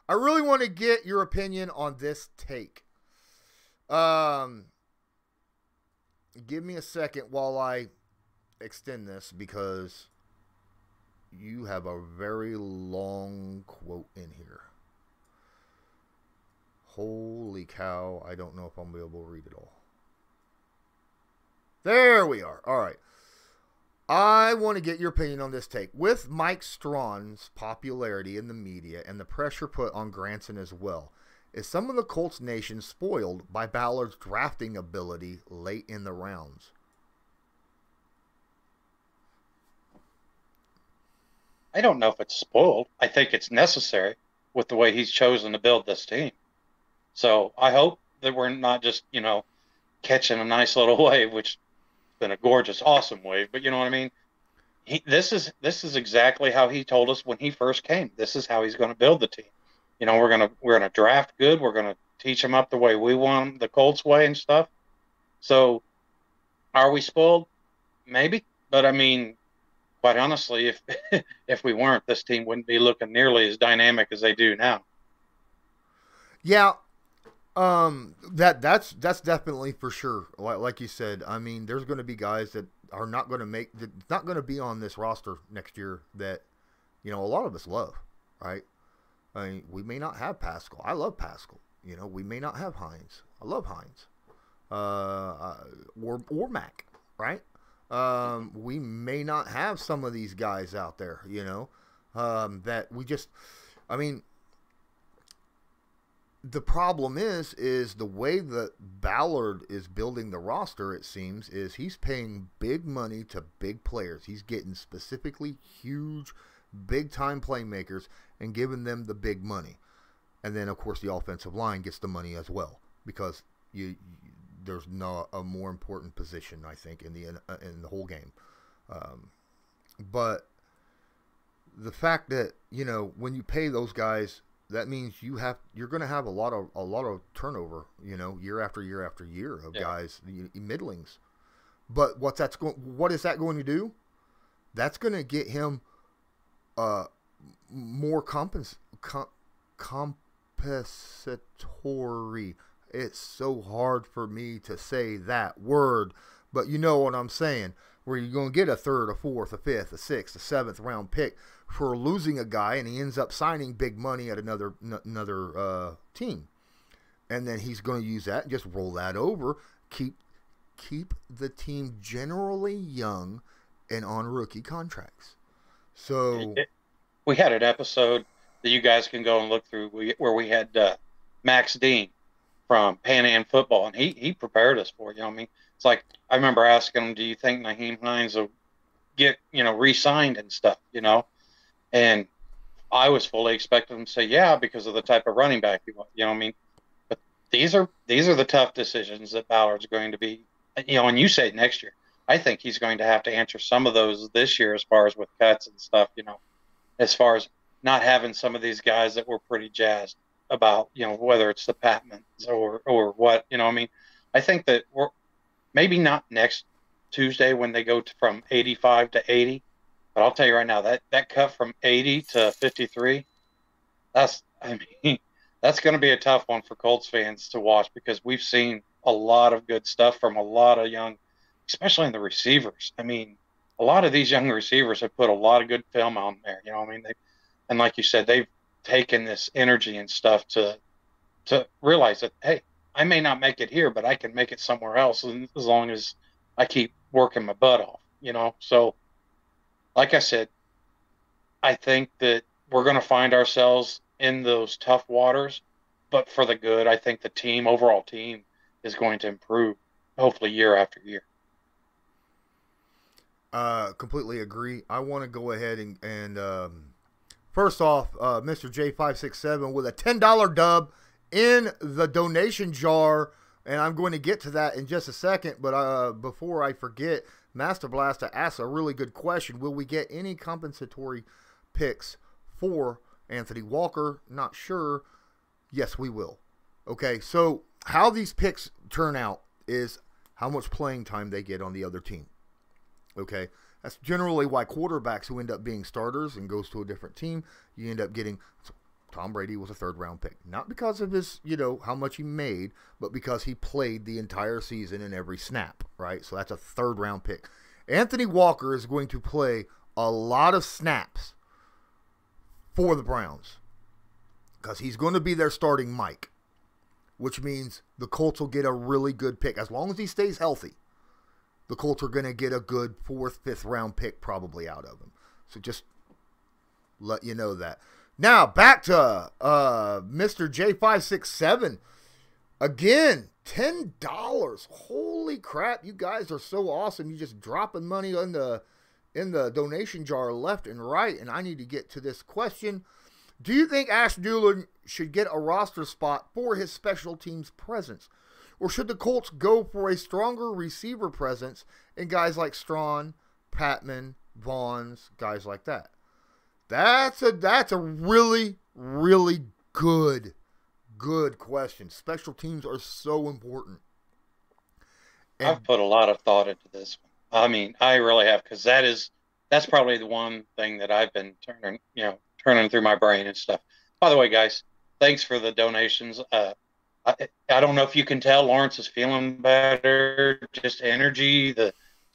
I really want to get your opinion on this take. Um, give me a second while I extend this, because you have a very long quote in here. Holy cow, I don't know if I'm going to be able to read it all. There we are. All right. I want to get your opinion on this take. With Mike Strachan's popularity in the media and the pressure put on Granson as well, is some of the Colts nation spoiled by Ballard's drafting ability late in the rounds? I don't know if it's spoiled. I think it's necessary with the way he's chosen to build this team. So I hope that we're not just, you know, catching a nice little wave, which been a gorgeous, awesome wave, but you know what I mean? He, this is this is exactly how he told us when he first came. This is how he's going to build the team. You know, we're gonna we're gonna draft good. We're gonna teach them up the way we want them, the Colts way and stuff. So, are we spoiled? Maybe, but I mean, quite honestly, if if we weren't, this team wouldn't be looking nearly as dynamic as they do now. Yeah. Um, that that's that's definitely for sure. Like, like you said, I mean, there's going to be guys that are not going to make, that not going to be on this roster next year that, you know, a lot of us love, right? I mean, we may not have Pascal. I love Pascal. You know, we may not have Hines. I love Hines, uh, or or Mack, right? Um, we may not have some of these guys out there, you know, um, that we just, I mean. The problem is, is the way that Ballard is building the roster, it seems, is he's paying big money to big players. He's getting specifically huge, big-time playmakers and giving them the big money. And then, of course, the offensive line gets the money as well, because you, you there's not a more important position, I think, in the in the whole game. Um, but the fact that, you know, when you pay those guys, that means you have you're going to have a lot of a lot of turnover, you know, year after year after year of yeah. guys middlings. But what's that's going? What is that going to do? That's going to get him uh, more compens com compensatory. It's so hard for me to say that word, but you know what I'm saying. Where you're going to get a third, a fourth, a fifth, a sixth, a seventh round pick for losing a guy, and he ends up signing big money at another n another uh, team, and then he's going to use that and just roll that over. Keep keep the team generally young and on rookie contracts. So we had an episode that you guys can go and look through where we had uh, Max Dean from Pan Am Football, and he he prepared us for it. You know what I mean? It's like, I remember asking him, do you think Nyheim Hines will get, you know, re-signed and stuff, you know? And I was fully expecting him to say, yeah, because of the type of running back you want, you know what I mean? But these are, these are the tough decisions that Ballard's going to be, you know, and you say next year. I think he's going to have to answer some of those this year as far as with cuts and stuff, you know, as far as not having some of these guys that we're pretty jazzed about, you know, whether it's the Patmons or, or what, you know what I mean? I think that we're, maybe not next Tuesday when they go to, from eighty-five to eighty, but I'll tell you right now that that cut from eighty to fifty-three, that's I mean that's going to be a tough one for Colts fans to watch, because we've seen a lot of good stuff from a lot of young, especially in the receivers. I mean, a lot of these young receivers have put a lot of good film on there. You know what I mean? They, and like you said, they've taken this energy and stuff to to realize that, hey, I may not make it here, but I can make it somewhere else as long as I keep working my butt off, you know? So, like I said, I think that we're going to find ourselves in those tough waters, but for the good. I think the team, overall team, is going to improve, hopefully year after year. Uh, completely agree. I want to go ahead and, and um, first off, uh, Mister J five six seven with a ten dollar dub in the donation jar, and I'm going to get to that in just a second, but uh, before I forget, Master Blaster asked a really good question. Will we get any compensatory picks for Anthony Walker? Not sure. Yes, we will. Okay, so how these picks turn out is how much playing time they get on the other team. Okay, that's generally why quarterbacks who end up being starters and goes to a different team, you end up getting Tom Brady was a third-round pick. Not because of his, you know, how much he made, but because he played the entire season in every snap, right? So that's a third-round pick. Anthony Walker is going to play a lot of snaps for the Browns because he's going to be their starting Mike, which means the Colts will get a really good pick. As long as he stays healthy, the Colts are going to get a good fourth, fifth-round pick probably out of him. So just let you know that. Now, back to uh, Mister J five six seven. Again, ten dollars. Holy crap, you guys are so awesome. You're just dropping money in the, in the donation jar left and right, and I need to get to this question. Do you think Ash Doolin should get a roster spot for his special teams presence? Or should the Colts go for a stronger receiver presence and guys like Strahan, Patmon, Vaughns, guys like that? That's a that's a really, really good, good question. Special teams are so important. And I've put a lot of thought into this one. I mean, I really have, because that is that's probably the one thing that I've been turning, you know, turning through my brain and stuff. By the way, guys, thanks for the donations. Uh, I I don't know if you can tell, Lawrence is feeling better. Just energy, the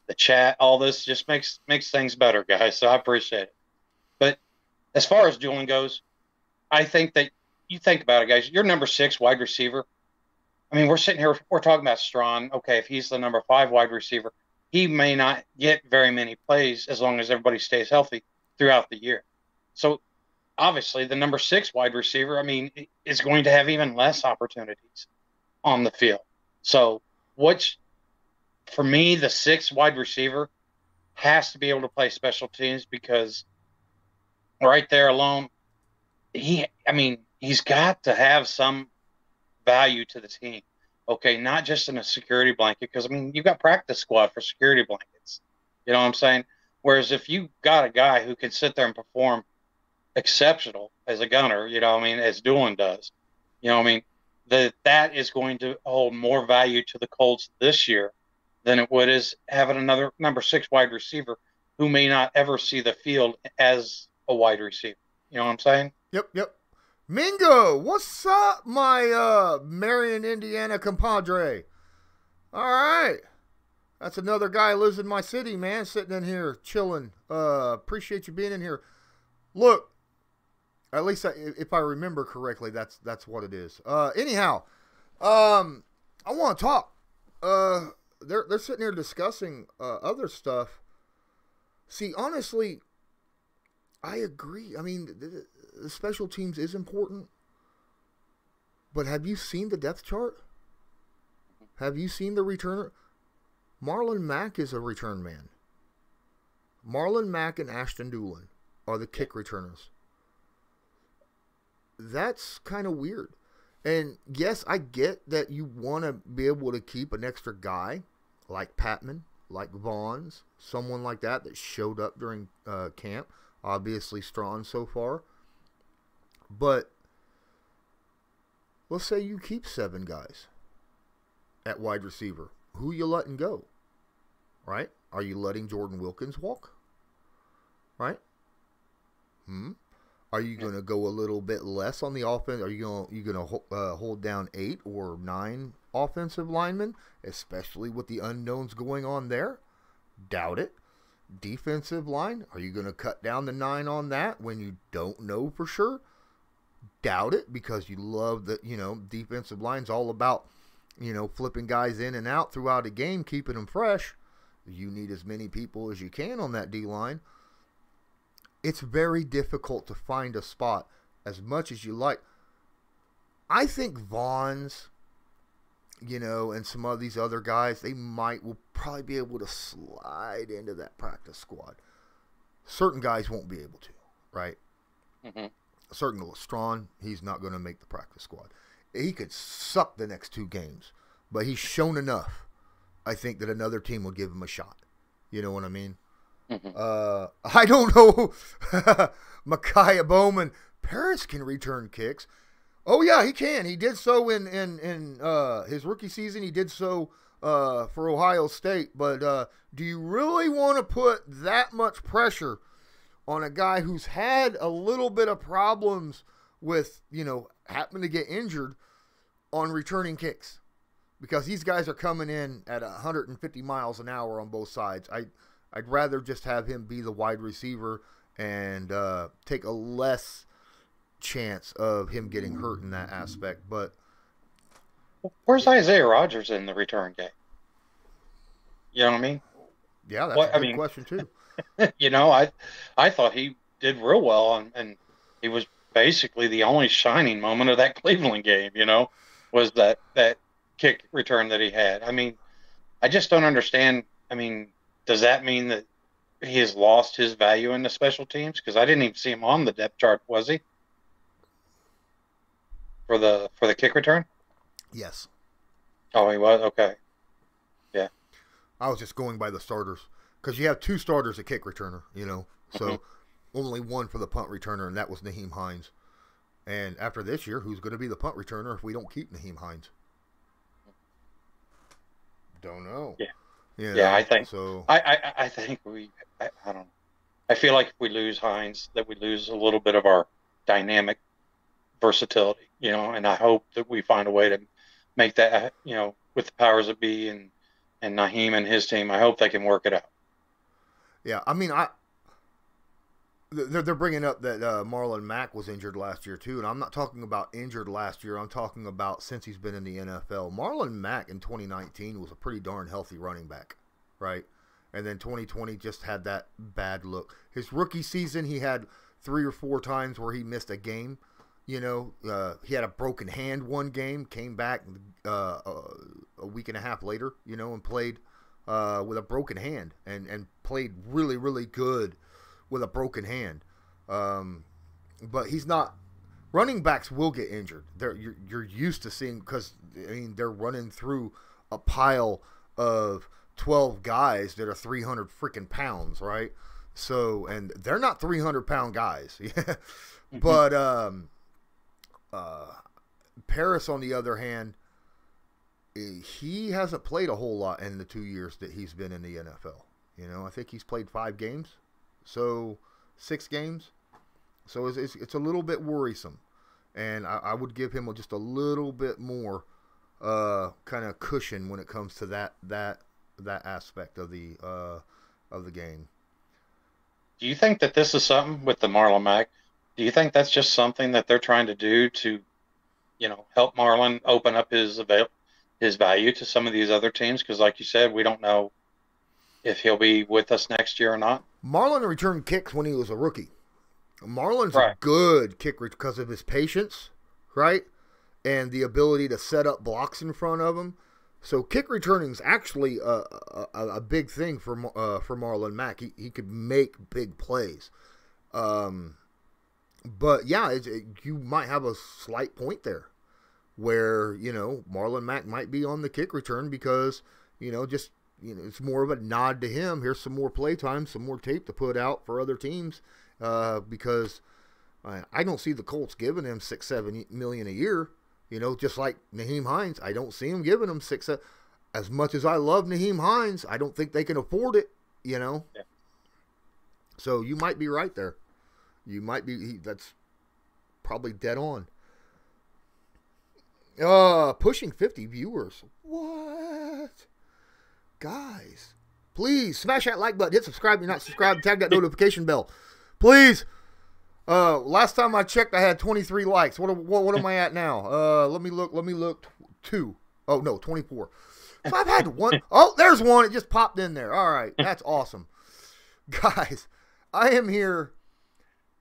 the chat, all this just makes makes things better, guys. So I appreciate it. But as far as dueling goes, I think that you think about it, guys. You're number six wide receiver. I mean, we're sitting here, we're talking about Strahan. Okay, if he's the number five wide receiver, he may not get very many plays as long as everybody stays healthy throughout the year. So, obviously, the number six wide receiver, I mean, is going to have even less opportunities on the field. So, which, for me, the sixth wide receiver has to be able to play special teams because – right there alone, he, I mean, he's got to have some value to the team. Okay, not just in a security blanket, because, I mean, you've got practice squad for security blankets. You know what I'm saying? Whereas if you got a guy who can sit there and perform exceptional as a gunner, you know what I mean, as Doolin does, you know what I mean, the, that is going to hold more value to the Colts this year than it would is having another number six wide receiver who may not ever see the field as – a wide receiver. You know what I'm saying? Yep, yep. Mingo, what's up, my uh, Marion, Indiana compadre? All right. That's another guy who lives in my city, man, sitting in here, chilling. Uh, appreciate you being in here. Look, at least I, if I remember correctly, that's that's what it is. Uh, anyhow, um, I want to talk. Uh, they're, they're sitting here discussing uh, other stuff. See, honestly, I agree. I mean, the, the special teams is important. But have you seen the depth chart? Have you seen the returner? Marlon Mack is a return man. Marlon Mack and Ashton Doolin are the kick returners. That's kind of weird. And, yes, I get that you want to be able to keep an extra guy like Patmon, like Vaughns, someone like that that showed up during uh, camp. Obviously strong so far, but let's say you keep seven guys at wide receiver. Who you letting go, right? Are you letting Jordan Wilkins walk, right? Hmm. Are you going to go a little bit less on the offense? Are you going you going to uh, hold down eight or nine offensive linemen, especially with the unknowns going on there? Doubt it. Defensive line, are you going to cut down the nine on that when you don't know for sure? Doubt it, because you love the, you know, defensive line's all about, you know, flipping guys in and out throughout a game, keeping them fresh. You need as many people as you can on that D-line. It's very difficult to find a spot as much as you like. I think Vaughns, you know, and some of these other guys, they might will probably be able to slide into that practice squad. Certain guys won't be able to, right? Mm-hmm. Certain Strahan, he's not going to make the practice squad. He could suck the next two games, but he's shown enough, I think, that another team will give him a shot. You know what I mean? Mm-hmm. Uh, I don't know. Micaiah Bowman, Paris can return kicks. Oh, yeah, he can. He did so in, in, in uh, his rookie season. He did so uh, for Ohio State. But uh, do you really want to put that much pressure on a guy who's had a little bit of problems with, you know, happening to get injured on returning kicks, because these guys are coming in at one hundred fifty miles an hour on both sides. I, I'd rather just have him be the wide receiver and uh, take a less chance of him getting hurt in that aspect. But where's Isaiah Rogers in the return game? You know what I mean? Yeah, that's well, a good I mean, question too. You know, I I thought he did real well, and, and he was basically the only shining moment of that Cleveland game, you know, was that, that kick return that he had. I mean, I just don't understand. I mean, does that mean that he has lost his value in the special teams? Because I didn't even see him on the depth chart, was he? For the for the kick return? Yes. Oh, he was? Okay. Yeah. I was just going by the starters, because you have two starters at kick returner, you know. So mm-hmm. only one for the punt returner, and that was Nyheim Hines. And after this year, who's going to be the punt returner if we don't keep Nyheim Hines? Don't know. Yeah. Yeah, yeah, I think so. I, I, I think we, I, I don't, I feel like if we lose Hines, that we lose a little bit of our dynamic versatility, you know, and I hope that we find a way to make that, you know, with the powers that be and, and Nyheim and his team, I hope they can work it out. Yeah, I mean, I, they're, they're bringing up that uh, Marlon Mack was injured last year too, and I'm not talking about injured last year. I'm talking about since he's been in the N F L. Marlon Mack in twenty nineteen was a pretty darn healthy running back, right? And then twenty twenty just had that bad look. His rookie season, he had three or four times where he missed a game. You know, uh, he had a broken hand one game, came back uh, a week and a half later, you know, and played uh, with a broken hand and, and played really, really good with a broken hand. Um, but he's not – running backs will get injured. They're, you're, you're used to seeing – because, I mean, they're running through a pile of twelve guys that are three hundred freaking pounds, right? So – and they're not three hundred pound guys. Yeah. But – um Uh, Paris, on the other hand, he hasn't played a whole lot in the two years that he's been in the N F L. You know, I think he's played five games, so six games. So it's it's, it's a little bit worrisome, and I, I would give him just a little bit more uh, kind of cushion when it comes to that that that aspect of the uh, of the game. Do you think that this is something with the Marlon Mack? Do you think that's just something that they're trying to do to, you know, help Marlon open up his avail his value to some of these other teams? Because, like you said, we don't know if he'll be with us next year or not. Marlon returned kicks when he was a rookie. Marlon's right. a good kicker because of his patience, right, and the ability to set up blocks in front of him. So kick returning is actually a, a, a big thing for uh, for Marlon Mack. He he could make big plays. Um. But, yeah, it, it, you might have a slight point there where, you know, Marlon Mack might be on the kick return because, you know, just, you know, it's more of a nod to him. Here's some more play time, some more tape to put out for other teams uh, because I, I don't see the Colts giving him six, seven million a year, you know, just like Nyheim Hines. I don't see him giving him six. Seven. As much as I love Nyheim Hines, I don't think they can afford it, you know. Yeah. So you might be right there. You might be, he, that's probably dead on. Uh, pushing fifty viewers. What? Guys, please smash that like button. Hit subscribe if you're not subscribed. Tag that notification bell. Please. Uh, last time I checked, I had twenty-three likes. What, what, what am I at now? Uh, let me look. Let me look. Two. Oh, no, twenty-four. So I've had one. Oh, there's one. It just popped in there. All right. That's awesome. Guys, I am here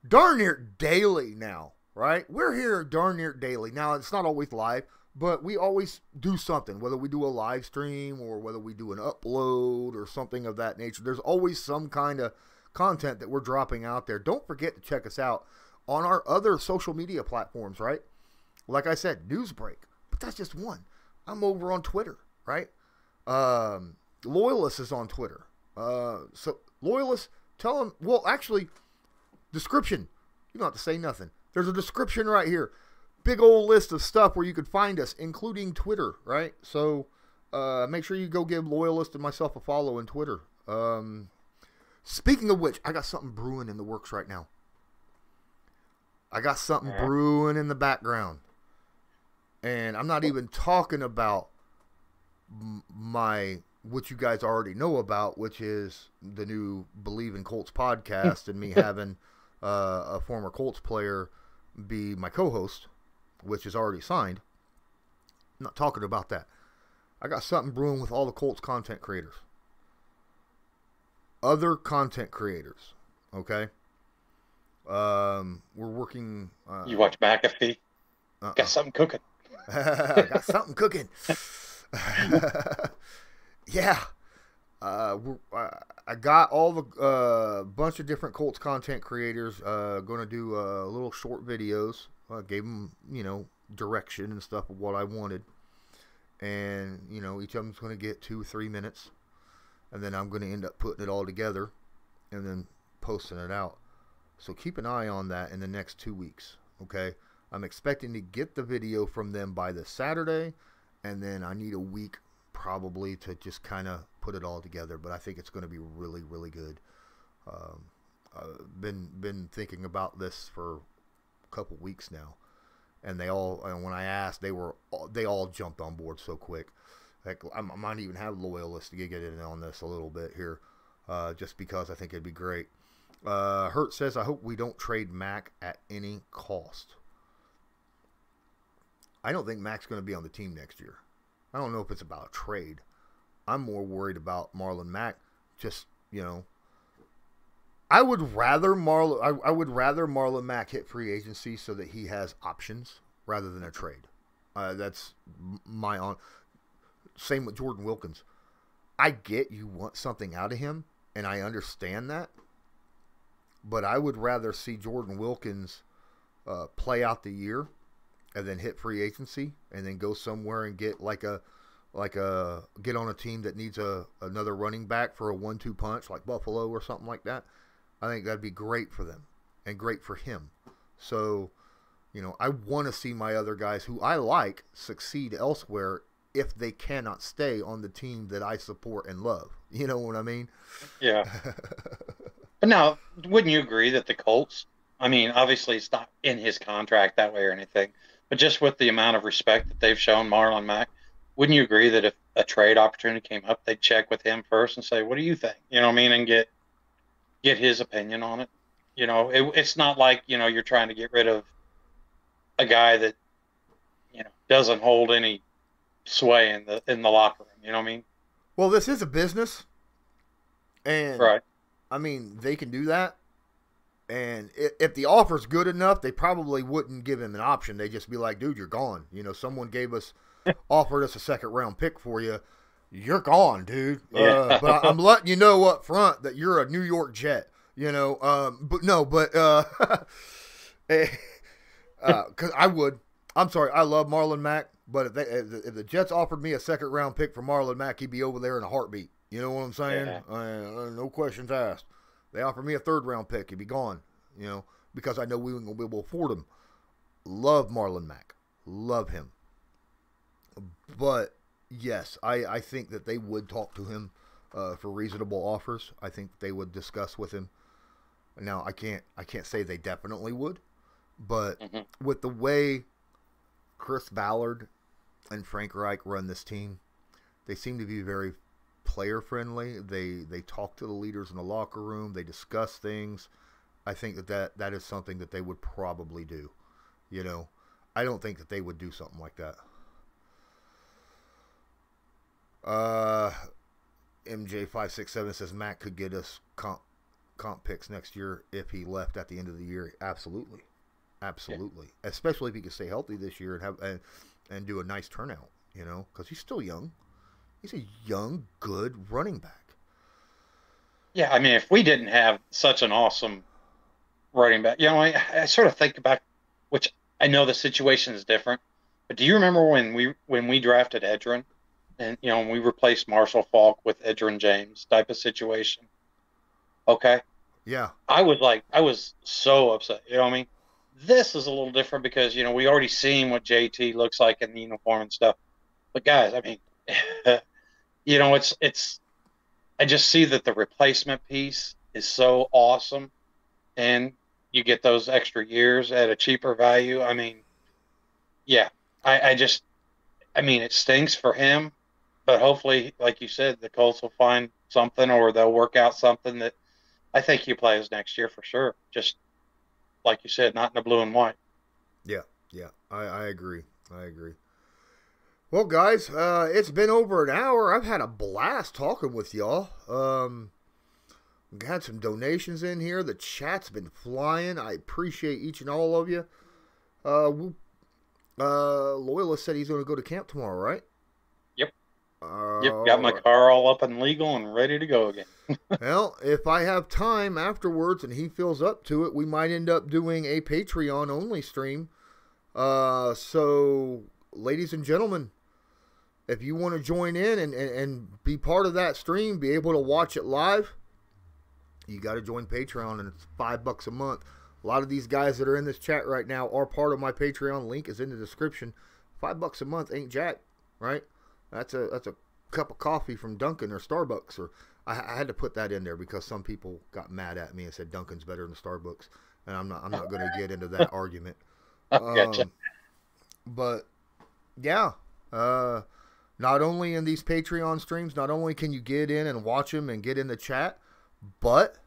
darn near daily now, right? We're here darn near daily. Now, it's not always live, but we always do something, whether we do a live stream or whether we do an upload or something of that nature. There's always some kind of content that we're dropping out there. Don't forget to check us out on our other social media platforms, right? Like I said, NewsBreak, but that's just one. I'm over on Twitter, right? Um, Loyalist is on Twitter. Uh, so, Loyalist, tell them, well, actually, description. You don't have to say nothing. There's a description right here. Big old list of stuff where you could find us, including Twitter, right? So uh, make sure you go give Loyalist and myself a follow on Twitter. Um, speaking of which, I got something brewing in the works right now. I got something yeah. brewing in the background. And I'm not even talking about my what you guys already know about, which is the new Believe in Colts podcast and me having uh, a former Colts player be my co-host, which is already signed. I'm not talking about that. I got something brewing with all the Colts content creators. Other content creators, okay? Um, we're working... Uh, you watch McAfee? Uh-uh. Got something cooking. I got something cooking. yeah. Uh, we're, uh, I got all the uh, bunch of different Colts content creators uh, going to do uh, little short videos. Uh, gave them, you know, direction and stuff of what I wanted. And, you know, each of them's going to get two, three minutes. And then I'm going to end up putting it all together and then posting it out. So keep an eye on that in the next two weeks, okay? I'm expecting to get the video from them by this Saturday, and then I need a week probably to just kind of put it all together. But I think it's going to be really, really good. Um, I've been been thinking about this for a couple weeks now, and they all and when I asked, they were they all jumped on board so quick. Heck, I might even have Loyalist to get in on this a little bit here, uh, just because I think it'd be great. Uh, Hurt says, I hope we don't trade Mack at any cost. I don't think Mack's going to be on the team next year. I don't know if it's about a trade. I'm more worried about Marlon Mack. Just, you know, I would rather Marlon. I, I would rather Marlon Mack hit free agency so that he has options rather than a trade. Uh, that's my on. Same with Jordan Wilkins. I get you want something out of him, and I understand that. But I would rather see Jordan Wilkins uh, play out the year and then hit free agency and then go somewhere and get like a like a get on a team that needs a another running back for a one two punch like Buffalo or something like that. I think that'd be great for them and great for him. So, you know, I want to see my other guys who I like succeed elsewhere if they cannot stay on the team that I support and love. You know what I mean? Yeah. But now, wouldn't you agree that the Colts, I mean, obviously it's not in his contract that way or anything, but just with the amount of respect that they've shown Marlon Mack, wouldn't you agree that if a trade opportunity came up, they'd check with him first and say, what do you think? You know what I mean? And get get his opinion on it. You know, it, it's not like, you know, you're trying to get rid of a guy that, you know, doesn't hold any sway in the in the locker room. You know what I mean? Well, this is a business. And right. I mean, they can do that, and if, if the offer's good enough, they probably wouldn't give him an option. They'd just be like, dude, you're gone. You know, someone gave us, offered us a second-round pick for you. You're gone, dude. Yeah. Uh, but I, I'm letting you know up front that you're a New York Jet, you know. Um, but no, but uh, uh, 'cause I would. I'm sorry. I love Marlon Mack, but if, they, if the Jets offered me a second-round pick for Marlon Mack, he'd be over there in a heartbeat. You know what I'm saying? Yeah. Uh, no questions asked. They offered me a third-round pick. He'd be gone, you know, because I know we weren't going to be able to afford him. Love Marlon Mack. Love him. But, yes, I, I think that they would talk to him uh, for reasonable offers. I think they would discuss with him. Now, I can't, I can't say they definitely would, but mm-hmm. with the way Chris Ballard and Frank Reich run this team, they seem to be very – player friendly. They they talk to the leaders in the locker room. They discuss things. I think that, that that is something that they would probably do. You know, I don't think that they would do something like that. uh M J five six seven says Matt could get us comp comp picks next year if he left at the end of the year. Absolutely absolutely yeah. Especially if he could stay healthy this year and have and, and do a nice turnout, you know, because he's still young. He's a young, good running back. Yeah, I mean, if we didn't have such an awesome running back, you know, I, I sort of think about, which I know the situation is different, but do you remember when we when we drafted Edgerrin, and you know, when we replaced Marshall Faulk with Edgerrin James type of situation? Okay. Yeah. I was like, I was so upset. You know what I mean? This is a little different because, you know, we already seen what J T looks like in the uniform and stuff. But guys, I mean. You know, it's it's I just see that the replacement piece is so awesome, and you get those extra years at a cheaper value. I mean, yeah, I, I just, I mean, it stinks for him, but hopefully, like you said, the Colts will find something, or they'll work out something that I think he plays next year for sure. Just like you said, not in the blue and white. Yeah, yeah, I, I agree. I agree. Well, guys, uh, it's been over an hour. I've had a blast talking with y'all. Um, got some donations in here. The chat's been flying. I appreciate each and all of you. Uh, we'll, uh, Loyalist said he's going to go to camp tomorrow, right? Yep. Uh, yep, got my car all up and legal and ready to go again. Well, if I have time afterwards and he feels up to it, we might end up doing a Patreon-only stream. Uh, so, ladies and gentlemen, if you want to join in and, and, and be part of that stream, be able to watch it live, you got to join Patreon, and it's five bucks a month. A lot of these guys that are in this chat right now are part of my Patreon. Link is in the description. Five bucks a month ain't jack, right? That's a that's a cup of coffee from Dunkin' or Starbucks. Or I, I had to put that in there because some people got mad at me and said Dunkin's better than Starbucks, and I'm not I'm not going to get into that argument. Um, gotcha. But yeah, uh, not only in these Patreon streams, not only can you get in and watch them and get in the chat, but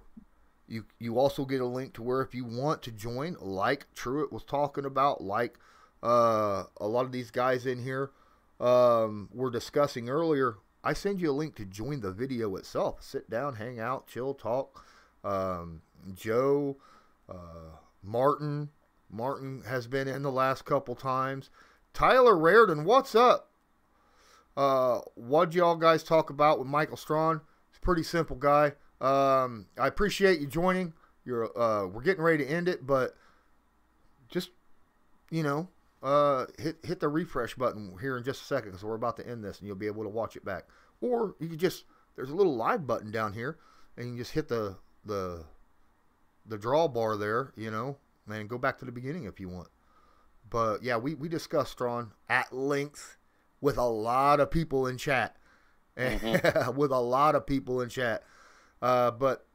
you you also get a link to where if you want to join, like Truett was talking about, like uh, a lot of these guys in here um, were discussing earlier, I send you a link to join the video itself. Sit down, hang out, chill, talk. Um, Joe, uh, Martin, Martin has been in the last couple times. Tyler Raritan, what's up? Uh, what'd y'all guys talk about with Michael Strachan? He's a pretty simple guy. Um, I appreciate you joining. You're, uh, we're getting ready to end it, but just, you know, uh, hit, hit the refresh button here in just a second because we're about to end this, and you'll be able to watch it back. Or you can just, there's a little live button down here, and you can just hit the, the, the draw bar there, you know, and go back to the beginning if you want. But, yeah, we, we discussed Strachan at length with a lot of people in chat. Mm-hmm. with a lot of people in chat. Uh, but,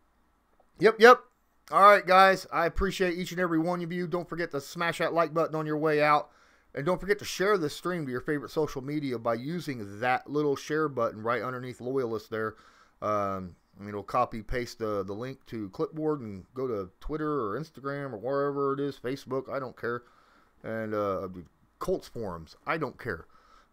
yep, yep. All right, guys, I appreciate each and every one of you. Don't forget to smash that like button on your way out. And don't forget to share this stream to your favorite social media by using that little share button right underneath Loyalist there. Um, it'll copy, paste the, the link to Clipboard and go to Twitter or Instagram or wherever it is, Facebook, I don't care. And uh, Colts forums, I don't care,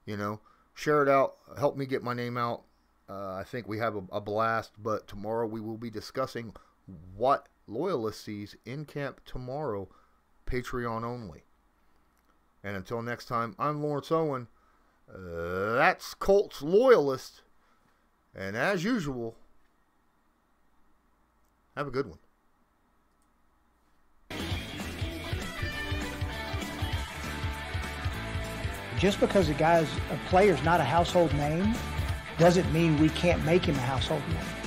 you know. Share it out. Help me get my name out. Uh, I think we have a, a blast. But tomorrow we will be discussing what Loyalist sees in camp tomorrow, Patreon only. And until next time, I'm Lawrence Owen. Uh, that's Colts Loyalist. And as usual, have a good one. Just because a guy's a player's not a household name doesn't mean we can't make him a household name.